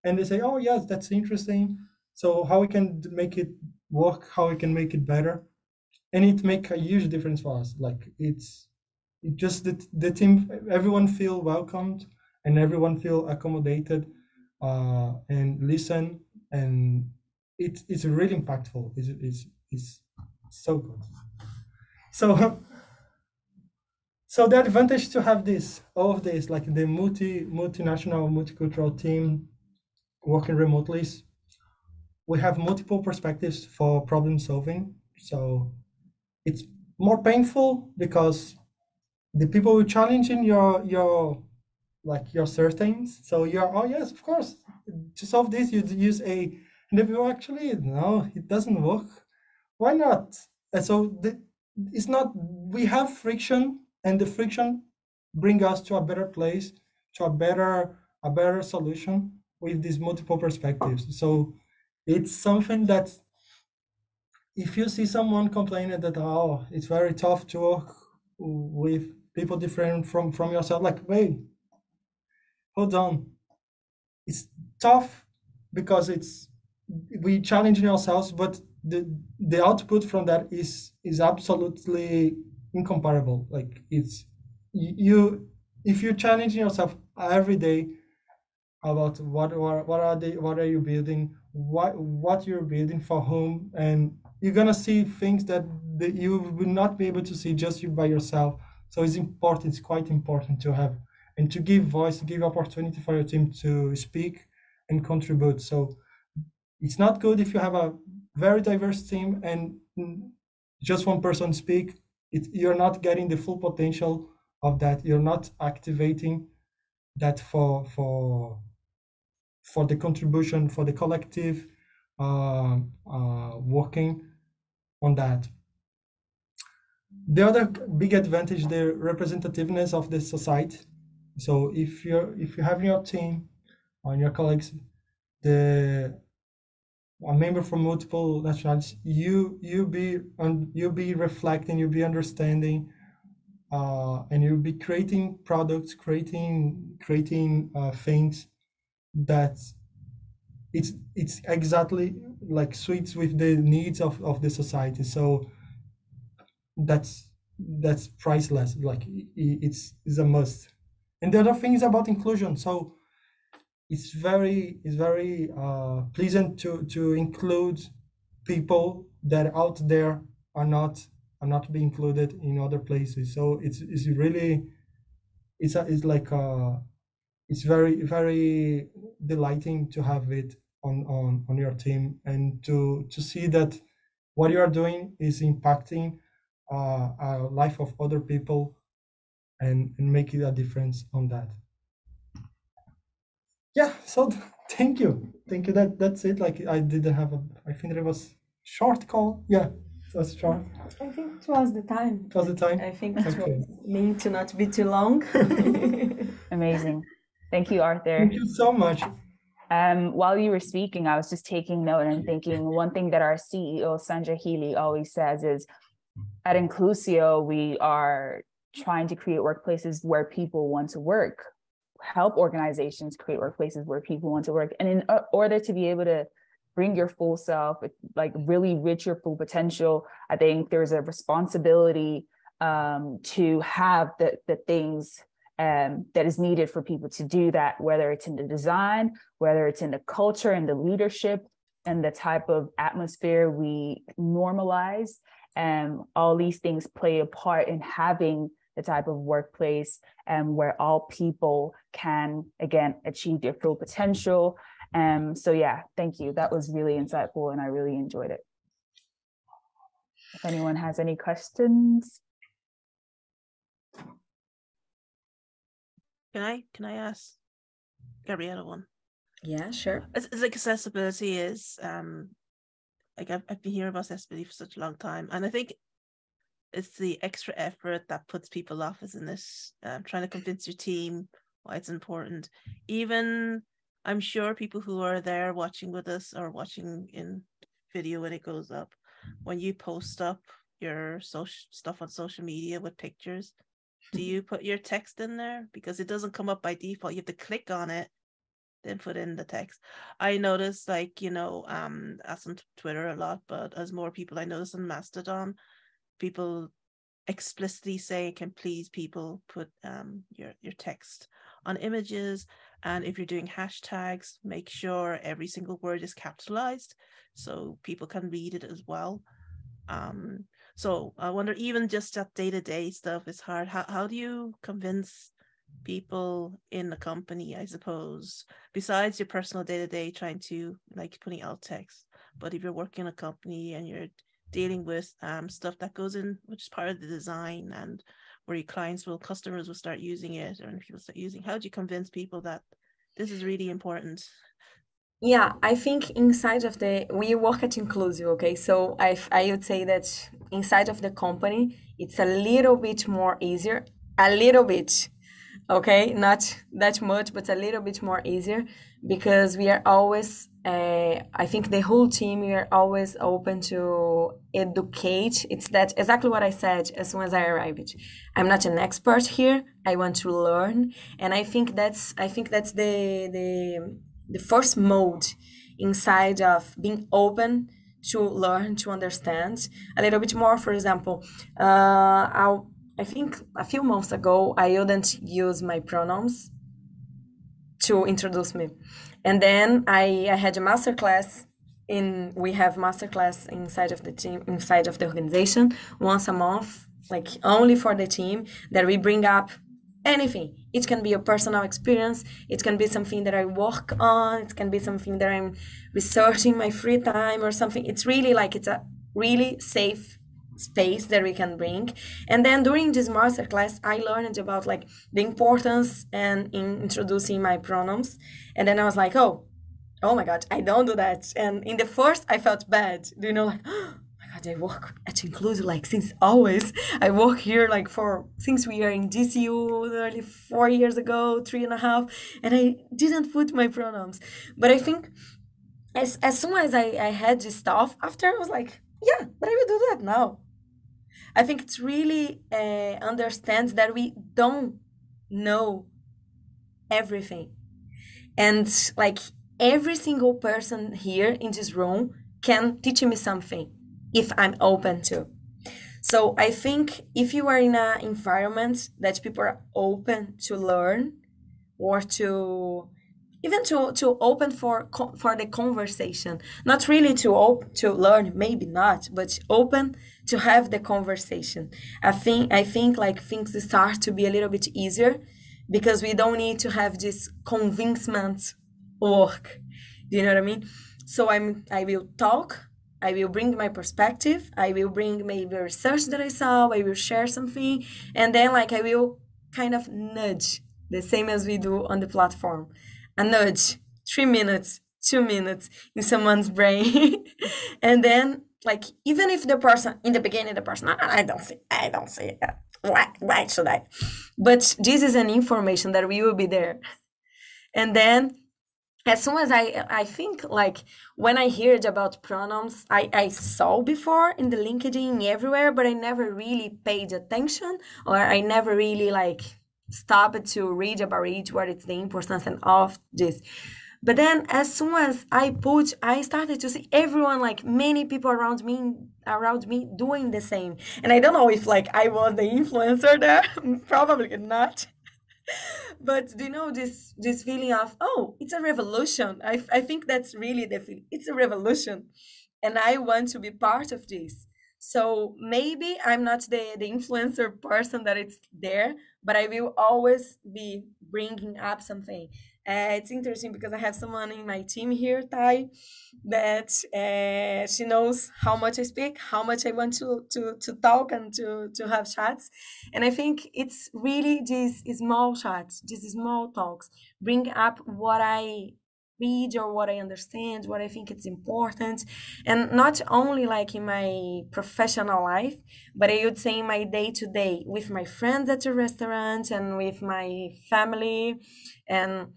and they say, oh yes, that's interesting. So how we can make it work? How we can make it better? And it makes a huge difference for us. Like it's it just the the team, everyone feel welcomed. And everyone feel accommodated uh, and listen, and it's it's really impactful. It's it's it's so good. So so the advantage to have this, all of this, like the multi multinational multicultural team working remotely, we have multiple perspectives for problem solving. So it's more painful because the people who challenging your your like your certains, so you're oh yes, of course. To solve this, you use a, and if you actually no, it doesn't work. Why not? And so the, it's not. We have friction, and the friction brings us to a better place, to a better a better solution with these multiple perspectives. So it's something that if you see someone complaining that oh, it's very tough to work with people different from from yourself, like wait. Hold on, it's tough because it's we challenging ourselves, but the the output from that is is absolutely incomparable. Like it's you if you're challenging yourself every day about what what are they what are you building, what what you're building for whom, and you're gonna see things that that you will not be able to see just you by yourself. So it's important. It's quite important to have. And to give voice, give opportunity for your team to speak and contribute. So it's not good if you have a very diverse team and just one person speak. It, you're not getting the full potential of that. You're not activating that for for for the contribution, for the collective uh, uh, working on that. The other big advantage, the representativeness of the society. So if you're if you have in your team or in your colleagues the a member from multiple nationalities, you you be and you be reflecting, you be understanding, uh, and you'll be creating products, creating creating uh, things that it's it's exactly like suits with the needs of of the society. So that's that's priceless. Like it's it's a must. And the other thing is about inclusion. So it's very, it's very uh, pleasant to to include people that out there are not and not be included in other places. So it's it's really it's a, it's like a, it's very very delighting to have it on on on your team, and to to see that what you are doing is impacting uh, a life of other people, and and making a difference on that. Yeah. So thank you, thank you. That that's it. Like I didn't have a. I think it was short call. Yeah. That's true. I think it was the time. It was the time. I think it okay. was meant to not be too long. Amazing. Thank you, Arthur. Thank you so much. Um, while you were speaking, I was just taking note and thinking one thing that our C E O, Sandra Healy, always says is at Inclusio, we are trying to create workplaces where people want to work, help organizations create workplaces where people want to work. And in order to be able to bring your full self, like really reach your full potential, I think there's a responsibility um, to have the, the things um, that is needed for people to do that, whether it's in the design, whether it's in the culture and the leadership and the type of atmosphere we normalize. Um, all these things play a part in having the type of workplace um, where all people can, again, achieve their full potential. Um, so yeah, thank you. That was really insightful and I really enjoyed it. If anyone has any questions. Can I, can I ask Gabriella one? Yeah, sure. It's, it's like accessibility is, um, like I've, I've been hearing about accessibility for such a long time. And I think it's the extra effort that puts people off, isn't it? Uh, trying to convince your team why it's important. Even I'm sure people who are there watching with us or watching in video when it goes up, when you post up your social stuff on social media with pictures, do you put your text in there? Because it doesn't come up by default. You have to click on it, then put in the text. I noticed, like, you know, um, as on Twitter a lot, but as more people, I noticed on Mastodon, people explicitly say, can please people put um, your, your text on images. And if you're doing hashtags, make sure every single word is capitalized so people can read it as well. Um, so I wonder, even just that day-to-day stuff is hard. How, how do you convince people in the company, I suppose, besides your personal day-to-day trying to, like, putting out text? But if you're working in a company and you're dealing with um, stuff that goes in, which is part of the design, and where your clients will, customers will start using it, or people start using, how do you convince people that this is really important? Yeah, I think inside of the, we work at Inclusio, okay? So I, I would say that inside of the company, it's a little bit more easier, a little bit, okay? Not that much, but a little bit more easier, because we are always, uh, I think the whole team, we are always open to educate. It's that exactly what I said as soon as I arrived. I'm not an expert here. I want to learn, and I think that's I think that's the the the first mode inside of being open to learn, to understand a little bit more. For example, uh, I I think a few months ago I wouldn't use my pronouns to introduce me. And then I, I had a masterclass in, we have masterclass inside of the team, inside of the organization, once a month, like only for the team, that we bring up anything. It can be a personal experience. It can be something that I work on. It can be something that I'm researching my free time or something. It's really like, it's a really safe space that we can bring. And then during this masterclass, I learned about like the importance and in introducing my pronouns. And then I was like, oh, oh my God, I don't do that. And in the first, I felt bad. Do you know, like, oh my God, I work at Inclusio like since always. I work here like for, since we are in D C U nearly four years ago, three and a half, and I didn't put my pronouns. But I think as, as soon as I, I had this stuff, after I was like, yeah, but I will do that now. I think it's really uh, understands that we don't know everything. And like every single person here in this room can teach me something if I'm open to. So I think if you are in an environment that people are open to learn or to even to, to open for for the conversation. Not really to op- to learn, maybe not, but open to have the conversation. I think I think like things start to be a little bit easier because we don't need to have this convincement work. Do you know what I mean? So I'm I will talk. I will bring my perspective. I will bring maybe research that I saw. I will share something, and then like I will kind of nudge, the same as we do on the platform. A nudge, three minutes, two minutes in someone's brain, and then like even if the person in the beginning, the person I don't see, I don't see that. Why, why should I? But this is an information that we will be there, and then. As soon as I, I think, like, when I heard about pronouns, I, I saw before in the LinkedIn everywhere, but I never really paid attention, or I never really, like, stopped to read about it, what it's the importance and all of this. But then as soon as I put, I started to see everyone, like, many people around me, around me doing the same. And I don't know if, like, I was the influencer there, probably not. But do you know this this feeling of, oh, it's a revolution. I, I think that's really the feeling. It's a revolution. And I want to be part of this. So maybe I'm not the, the influencer person that it's there, but I will always be bringing up something. Uh, it's interesting because I have someone in my team here, Ty, that uh, she knows how much I speak, how much I want to, to, to talk and to, to have chats. And I think it's really these small chats, these small talks, bring up what I read or what I understand, what I think it's important. And not only like in my professional life, but I would say in my day-to-day with my friends at a restaurant and with my family. And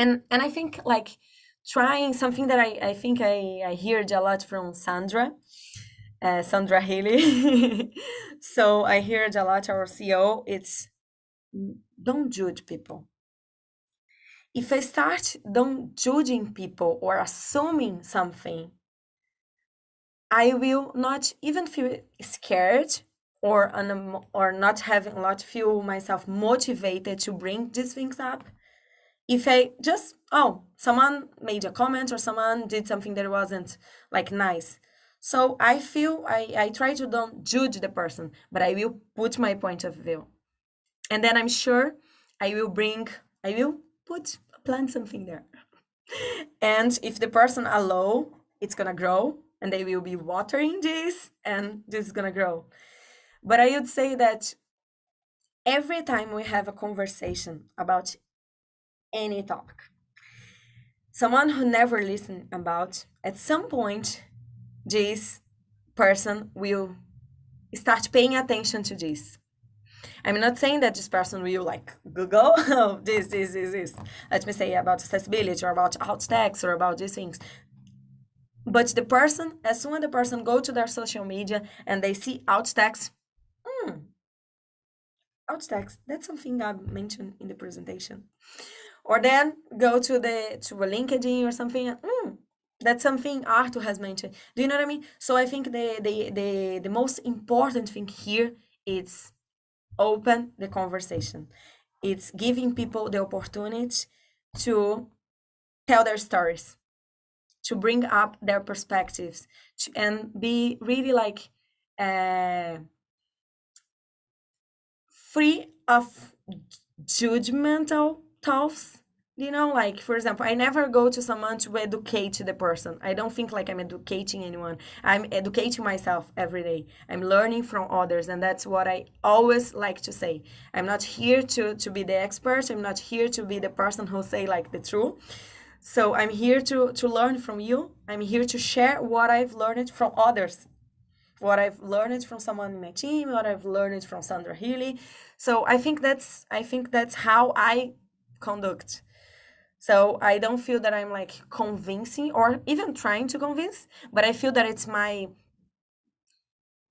and and I think like trying something that I, I think I, I heard a lot from Sandra, uh, Sandra Healy. So I heard a lot our C E O, it's don't judge people. If I start don't judging people or assuming something, I will not even feel scared or un- or not having not feel myself motivated to bring these things up. If I just, oh, someone made a comment or someone did something that wasn't like nice. So I feel I, I try to don't judge the person, but I will put my point of view. And then I'm sure I will bring, I will put, plant something there. And if the person allow, it's gonna grow and they will be watering this and this is gonna grow. But I would say that every time we have a conversation about any talk, someone who never listened about, at some point this person will start paying attention to this. I'm not saying that this person will like Google oh, this, this, this, this. Let me say about accessibility or about alt text or about these things. But the person, as soon as the person go to their social media and they see alt text, hmm, alt text, that's something I mentioned in the presentation. Or then go to the to a LinkedIn or something. Mm, that's something Arthur has mentioned. Do you know what I mean? So I think the the the, the most important thing here is open the conversation. It's giving people the opportunity to tell their stories, to bring up their perspectives, to, and be really like uh, free of judgmental thoughts, you know, like, for example, I never go to someone to educate the person. I don't think like I'm educating anyone. I'm educating myself every day. I'm learning from others, and that's what I always like to say. I'm not here to, to be the expert. I'm not here to be the person who say like the truth. So I'm here to, to learn from you. I'm here to share what I've learned from others, what I've learned from someone in my team, what I've learned from Sandra Healy. So I think that's, I think that's how I conduct. So I don't feel that I'm like convincing or even trying to convince, but I feel that it's my,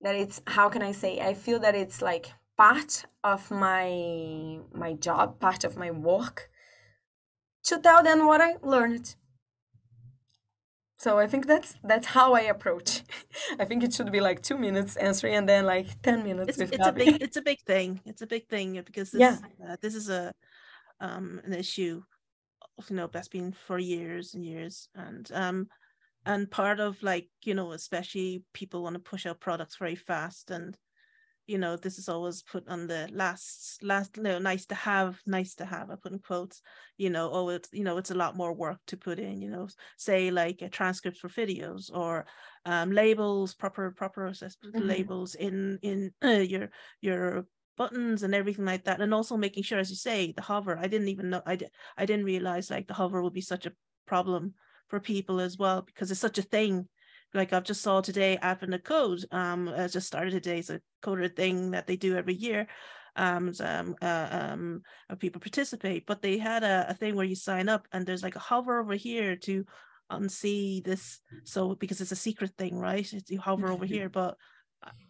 that it's, how can I say? I feel that it's like part of my, my job, part of my work to tell them what I learned. So I think that's, that's how I approach. I think it should be like two minutes answering and then like ten minutes. It's, with it's a big, it's a big thing. It's a big thing because this, yeah. uh, this is a, Um, an issue you know, that's been for years and years. And um, and part of, like, you know, especially people want to push out products very fast, and, you know, this is always put on the last, last, you know, nice to have, nice to have, I put in quotes, you know, oh, it's, you know, it's a lot more work to put in, you know, say like a transcript for videos, or um, labels, proper, proper mm-hmm. labels in, in uh, your, your buttons and everything like that. And also making sure, as you say, the hover, I didn't even know, I, di- I didn't realize like the hover would be such a problem for people as well, because it's such a thing. Like I've just saw today, Advent of Code. Um, I just started today. It's a coder thing that they do every year. Um, um, uh, um, people participate, but they had a, a thing where you sign up, and there's like a hover over here to unsee this. So because it's a secret thing, right? It's, you hover over here, but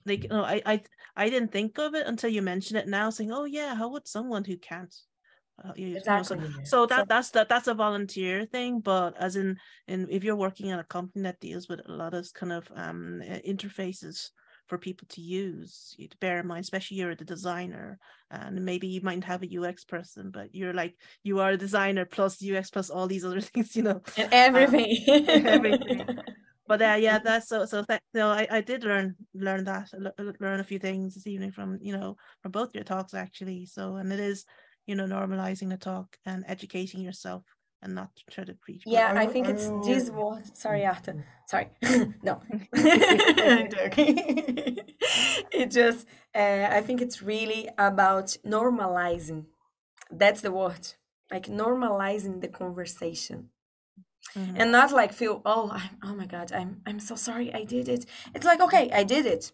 like, you know, I, I, I didn't think of it until you mentioned it now. Saying, oh yeah, how would someone who can't? Uh, you, exactly. you know, so, so that that's that that's a volunteer thing, but as in in if you're working at a company that deals with a lot of kind of um interfaces for people to use, you to bear in mind, especially you're the designer, and maybe you might have a U X person, but you're like, you are a designer plus U X plus all these other things, you know, and everything, um, everything. But uh, yeah, that's so so. That, so I, I did learn learn that learn a few things this evening from you know from both your talks actually. So and it is. You know, normalizing the talk and educating yourself and not try to preach. Yeah, I think it's these words. Sorry, Arthur. Sorry. No. I'm joking. It just, uh, I think it's really about normalizing. That's the word. Like normalizing the conversation. Mm-hmm. And not like feel, oh, I'm, oh my God, I'm, I'm so sorry I did it. It's like, okay, I did it.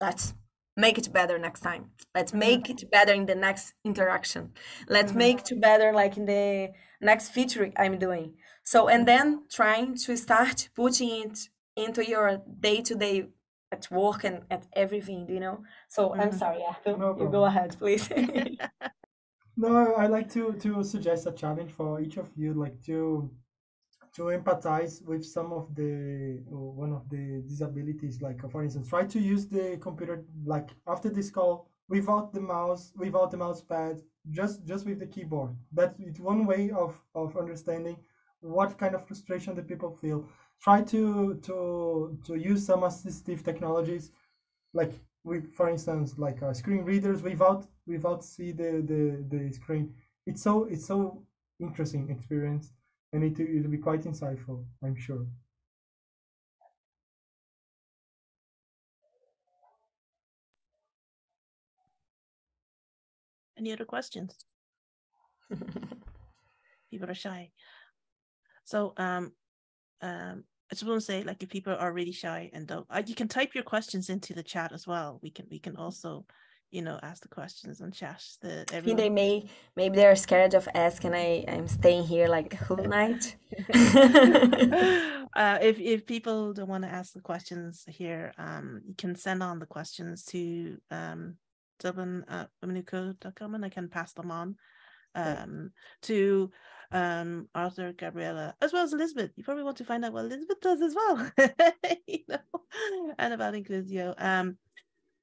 That's make it better next time. Let's make it better in the next interaction. Let's mm-hmm. make it better like in the next feature I'm doing. So, and then trying to start putting it into your day-to-day at work and at everything, you know? So mm-hmm. I'm sorry, Arthur, no you go ahead, please. No, I like to, to suggest a challenge for each of you, like to to empathize with some of the one of the disabilities, like for instance, try to use the computer like after this call without the mouse, without the mouse pad, just just with the keyboard. That's one way of, of understanding what kind of frustration the people feel. Try to to to use some assistive technologies, like with, for instance, like uh, screen readers without without see the, the, the screen. It's so it's so interesting experience. And it will be quite insightful, I'm sure. Any other questions? People are shy. So um, um, I just want to say, like, if people are really shy and don't, uh, you can type your questions into the chat as well. We can, we can also, you know, ask the questions and chat. The everyone... They may, maybe they're scared of asking. I I'm staying here like the whole night. uh, if if people don't want to ask the questions here, um, you can send on the questions to um, dublin at women who code dot com, and I can pass them on um, to um, Arthur, Gabriella, as well as Elizabeth. You probably want to find out what Elizabeth does as well, you know, and about Inclusio. Um,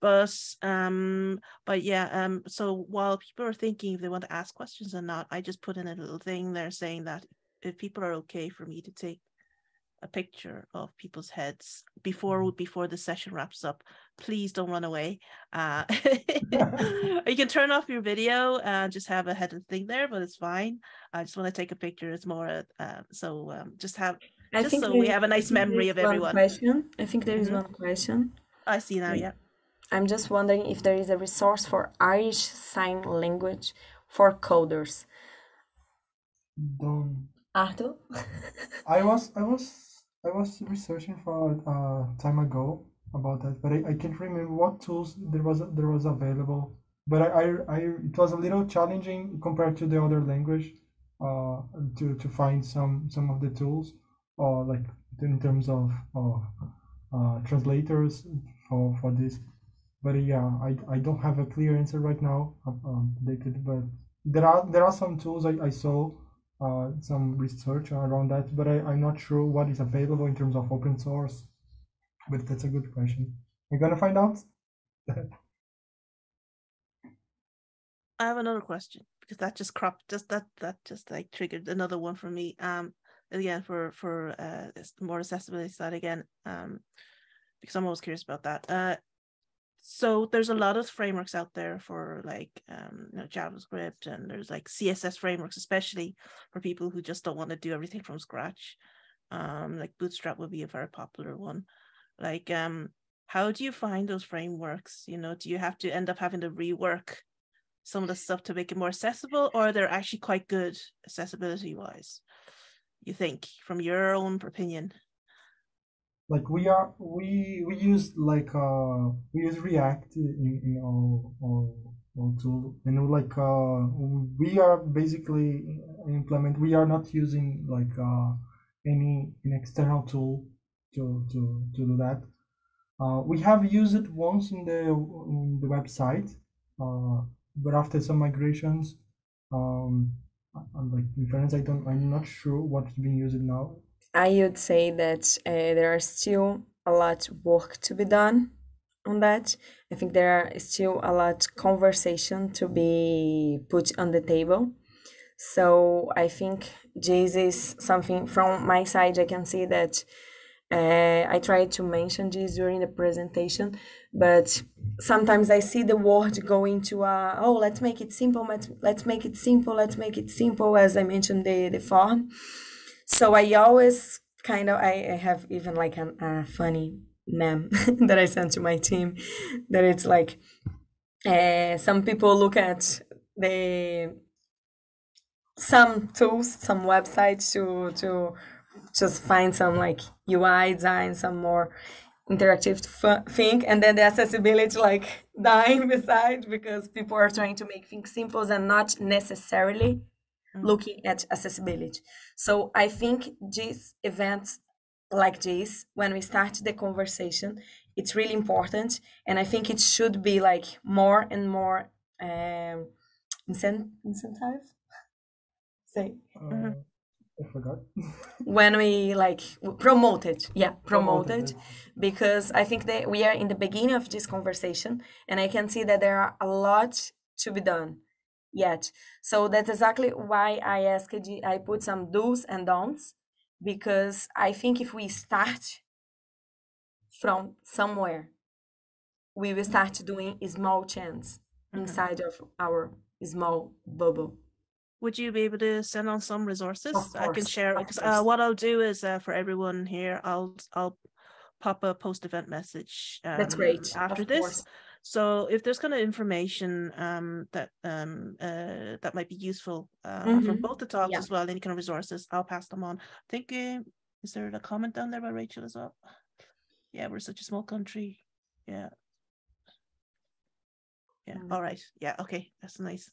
But um, but yeah, um, so while people are thinking if they want to ask questions or not, I just put in a little thing there saying that if people are okay for me to take a picture of people's heads before before the session wraps up, please don't run away. Uh, you can turn off your video and just have a headed thing there, but it's fine. I just want to take a picture. It's more uh, so um, just have I just think so we have a nice memory of everyone. Question. I think there is mm-hmm. one question. I see now. Yeah. I'm just wondering if there is a resource for Irish Sign Language for coders. Don't. Arthur? I was I was I was researching for uh time ago about that, but I, I can't remember what tools there was there was available. But I, I, I it was a little challenging compared to the other language, uh to, to find some some of the tools, or uh, like in terms of uh, uh translators for for this. But yeah, I, I don't have a clear answer right now. Um, they could, but there are there are some tools I, I saw, uh, some research around that. But I, I'm not sure what is available in terms of open source. But that's a good question. We're gonna find out. I have another question. because that just cropped, just that that just like triggered another one for me. Um, again for for uh more accessibility side again. Um, because I'm always curious about that. Uh, so there's a lot of frameworks out there for like um you know, JavaScript, and there's like C S S frameworks, especially for people who just don't want to do everything from scratch. Um, like Bootstrap would be a very popular one. Like um, how do you find those frameworks? You know, do you have to end up having to rework some of the stuff to make it more accessible, or they're actually quite good accessibility wise, you think, from your own opinion? Like we are, we we use like uh we use React in, in our, our our tool, and like uh we are basically implement. We are not using like uh any an external tool to to to do that. Uh, we have used it once in the in the website, uh, but after some migrations, um, I'm like in fairness, I don't, I'm not sure what's being used now. I would say that uh, there are still a lot of work to be done on that. I think there are still a lot of conversation to be put on the table. So I think this is something from my side. I can see that uh, I tried to mention this during the presentation, but sometimes I see the word going to, uh, oh, let's make it simple, let's, let's make it simple, let's make it simple, as I mentioned the, the form. So I always kind of, I have even like an, a funny meme that I sent to my team, that it's like, uh, some people look at the, some tools, some websites to, to just find some like U I design, some more interactive thing, and then the accessibility like dying beside, because people are trying to make things simple and not necessarily looking at accessibility. So I think these events like this, when we start the conversation, it's really important, and I think it should be like more and more um incent incentive say uh, I forgot when we like promote it yeah promote it, because I think that we are in the beginning of this conversation, and I can see that there are a lot to be done yet. So that's exactly why I asked, I put some do's and don'ts, because I think if we start from somewhere, we will start doing small changes inside of our small bubble. Would you be able to send on some resources? Of course, I can share, because uh, what I'll do is uh, for everyone here, I'll I'll pop a post event message. Um, that's great. After of this. Course. So if there's kind of information um, that um, uh, that might be useful uh, mm-hmm. from both the talks yeah. as well, any kind of resources, I'll pass them on. I think, uh, is there a comment down there by Rachel as well? Yeah, we're such a small country. Yeah. Yeah, mm-hmm. all right. Yeah, okay, that's a nice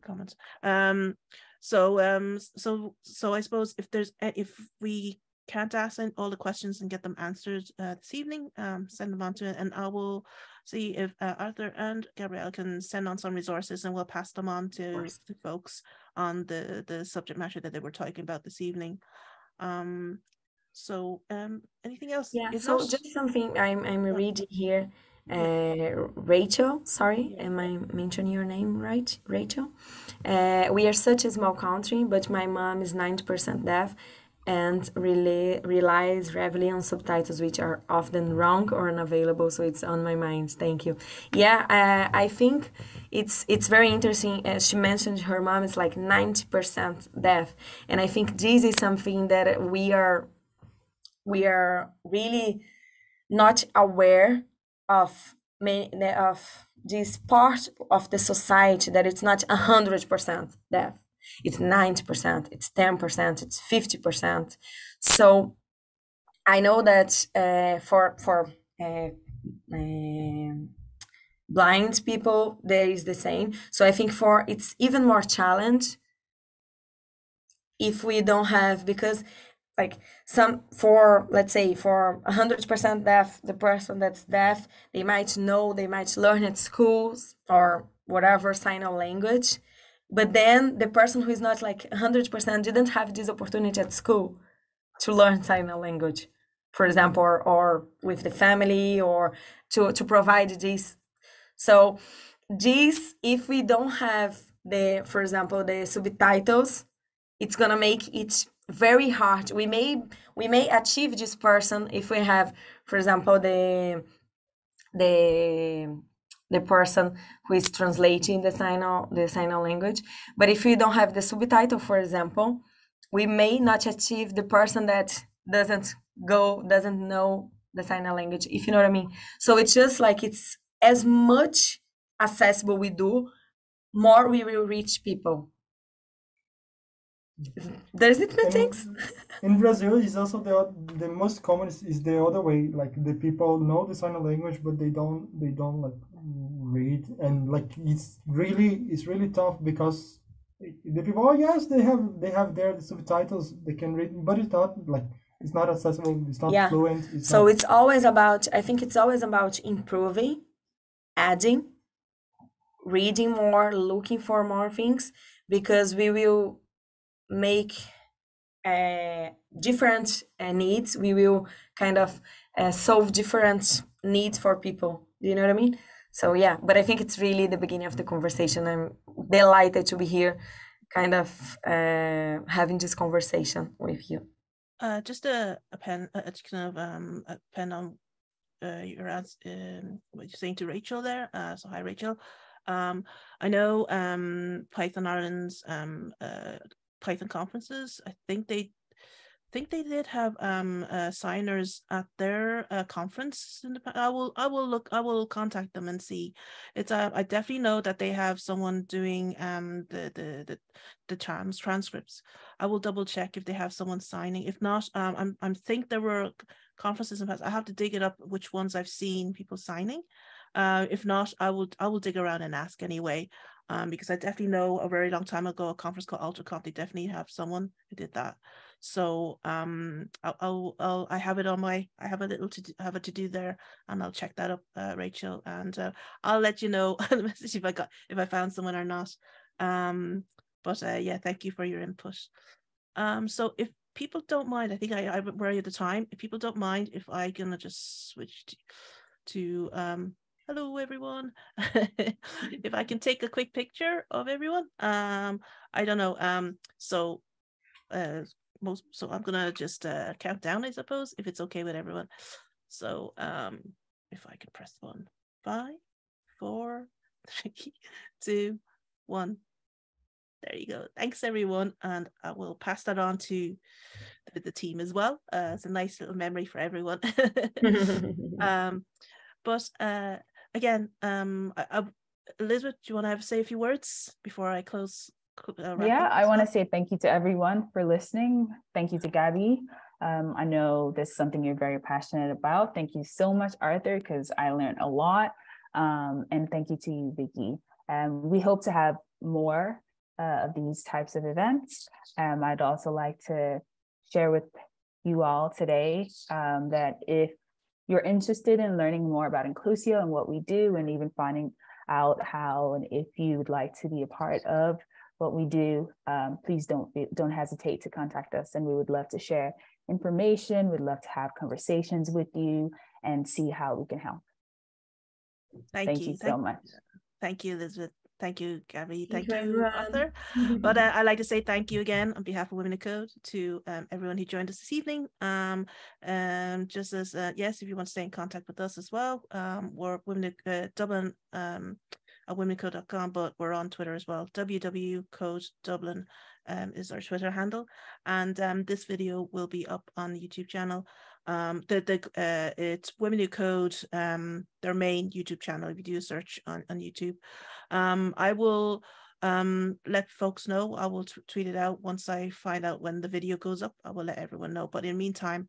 comment. Um, so, um, so, so I suppose if there's, if we can't ask all the questions and get them answered uh, this evening, um, send them on to it, and I will see if uh, Arthur and Gabrielle can send on some resources, and we'll pass them on to, to folks on the, the subject matter that they were talking about this evening. Um, so um, anything else? Yeah, is so that... just something I'm, I'm reading here. Uh, Rachel, sorry, am I mentioning your name right? Rachel. Uh, we are such a small country, but my mom is ninety percent deaf, and really relies heavily on subtitles, which are often wrong or unavailable. So it's on my mind. Thank you. Yeah, uh, I think it's it's very interesting. Uh, she mentioned her mom is like ninety percent deaf, and I think this is something that we are we are really not aware of of this part of the society, that it's not a hundred percent deaf. It's ninety percent, it's ten percent, it's fifty percent. So I know that uh, for for uh, uh, blind people, there is the same. So I think for it's even more challenge if we don't have, because like some for, let's say for one hundred percent deaf, the person that's deaf, they might know, they might learn at schools or whatever sign or language. But then the person who is not like one hundred percent didn't have this opportunity at school to learn sign language, for example, or, or with the family, or to, to provide this. So this, if we don't have the, for example, the subtitles, it's gonna make it very hard. We may we may achieve this person if we have, for example, the the the person who is translating the sign the sign language. But if we don't have the subtitle, for example, we may not achieve the person that doesn't go doesn't know the sign language, if you know what I mean. So it's just like, it's as much accessible we do, more we will reach people. There's it mistakes. In, in Brazil is also the the most common is, is the other way, like the people know the sign language but they don't they don't like read, and like it's really it's really tough because the people, oh yes, they have they have their subtitles, they can read, but it's not like it's not accessible, it's not yeah. fluent. It's so not... it's always about, I think it's always about improving, adding, reading more, looking for more things, because we will make uh, different uh, needs. We will kind of uh, solve different needs for people. Do you know what I mean? So yeah, but I think it's really the beginning of the conversation. I'm delighted to be here, kind of uh, having this conversation with you. Uh, just a, a pen, a, kind of um, a pen on uh, your ads, um, what you're saying to Rachel there. Uh, so hi, Rachel. Um, I know um, Python Ireland's um, uh, Python conferences. I think they think they did have um, uh, signers at their uh, conference. In the, I will I will look. I will contact them and see. It's uh, I definitely know that they have someone doing um, the the the, the trans transcripts. I will double check if they have someone signing. If not, um, I'm I'm think there were conferences in the past. I have to dig it up which ones I've seen people signing. Uh, if not, I will I will dig around and ask anyway, um, because I definitely know a very long time ago a conference called UltraConf. They definitely have someone who did that. So um, I'll, I'll, I'll I have it on my I have a little to do, have a to do there, and I'll check that up, uh, Rachel, and uh, I'll let you know the message if I got if I found someone or not. Um, but uh, yeah, thank you for your input. Um, so if people don't mind, I think I, I worry at the time. If people don't mind, if I gonna just switch to, to um. Hello everyone. If I can take a quick picture of everyone, um, I don't know. Um, so, uh, most. So I'm gonna just uh, count down, I suppose, if it's okay with everyone. So, um, if I can press one, five, four, three, two, one. There you go. Thanks everyone, and I will pass that on to the, the team as well. Uh, it's a nice little memory for everyone. um, but uh. Again, um, I, I, Elizabeth, do you want to have say a few words before I close? Uh, yeah, I want to say thank you to everyone for listening. Thank you to Gabby. Um, I know this is something you're very passionate about. Thank you so much, Arthur, because I learned a lot. Um, and thank you to you, Vicky. Um, we hope to have more uh, of these types of events. Um, I'd also like to share with you all today um, that if you're interested in learning more about Inclusio and what we do, and even finding out how and if you would like to be a part of what we do, um, please don't don't hesitate to contact us, and we would love to share information. We'd love to have conversations with you and see how we can help. Thank, Thank you. you so Thank much. Thank you, Elizabeth. Thank you, Gabby. Thank, Thank you, Arthur. But uh, I'd like to say thank you again on behalf of Women in Code to um, everyone who joined us this evening. Um, um, just as, uh, yes, if you want to stay in contact with us as well, um, we're Women in, uh, Dublin um, at women code dot com, but we're on Twitter as well. w w code Dublin um, is our Twitter handle. And um, this video will be up on the YouTube channel. Um, the, the, uh, it's Women Who Code, um, their main YouTube channel, if you do a search on, on YouTube. Um, I will um, let folks know. I will tweet it out once I find out when the video goes up. I will let everyone know. But in the meantime,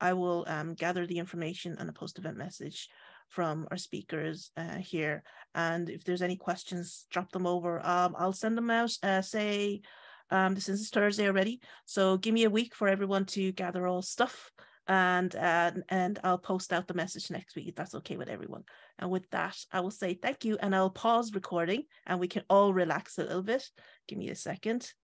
I will um, gather the information and a post-event message from our speakers uh, here. And if there's any questions, drop them over. Um, I'll send them out, uh, say, um, this is Thursday already. So give me a week for everyone to gather all stuff. And, uh, and I'll post out the message next week if that's okay with everyone. And with that, I will say thank you, and I'll pause recording and we can all relax a little bit. Give me a second.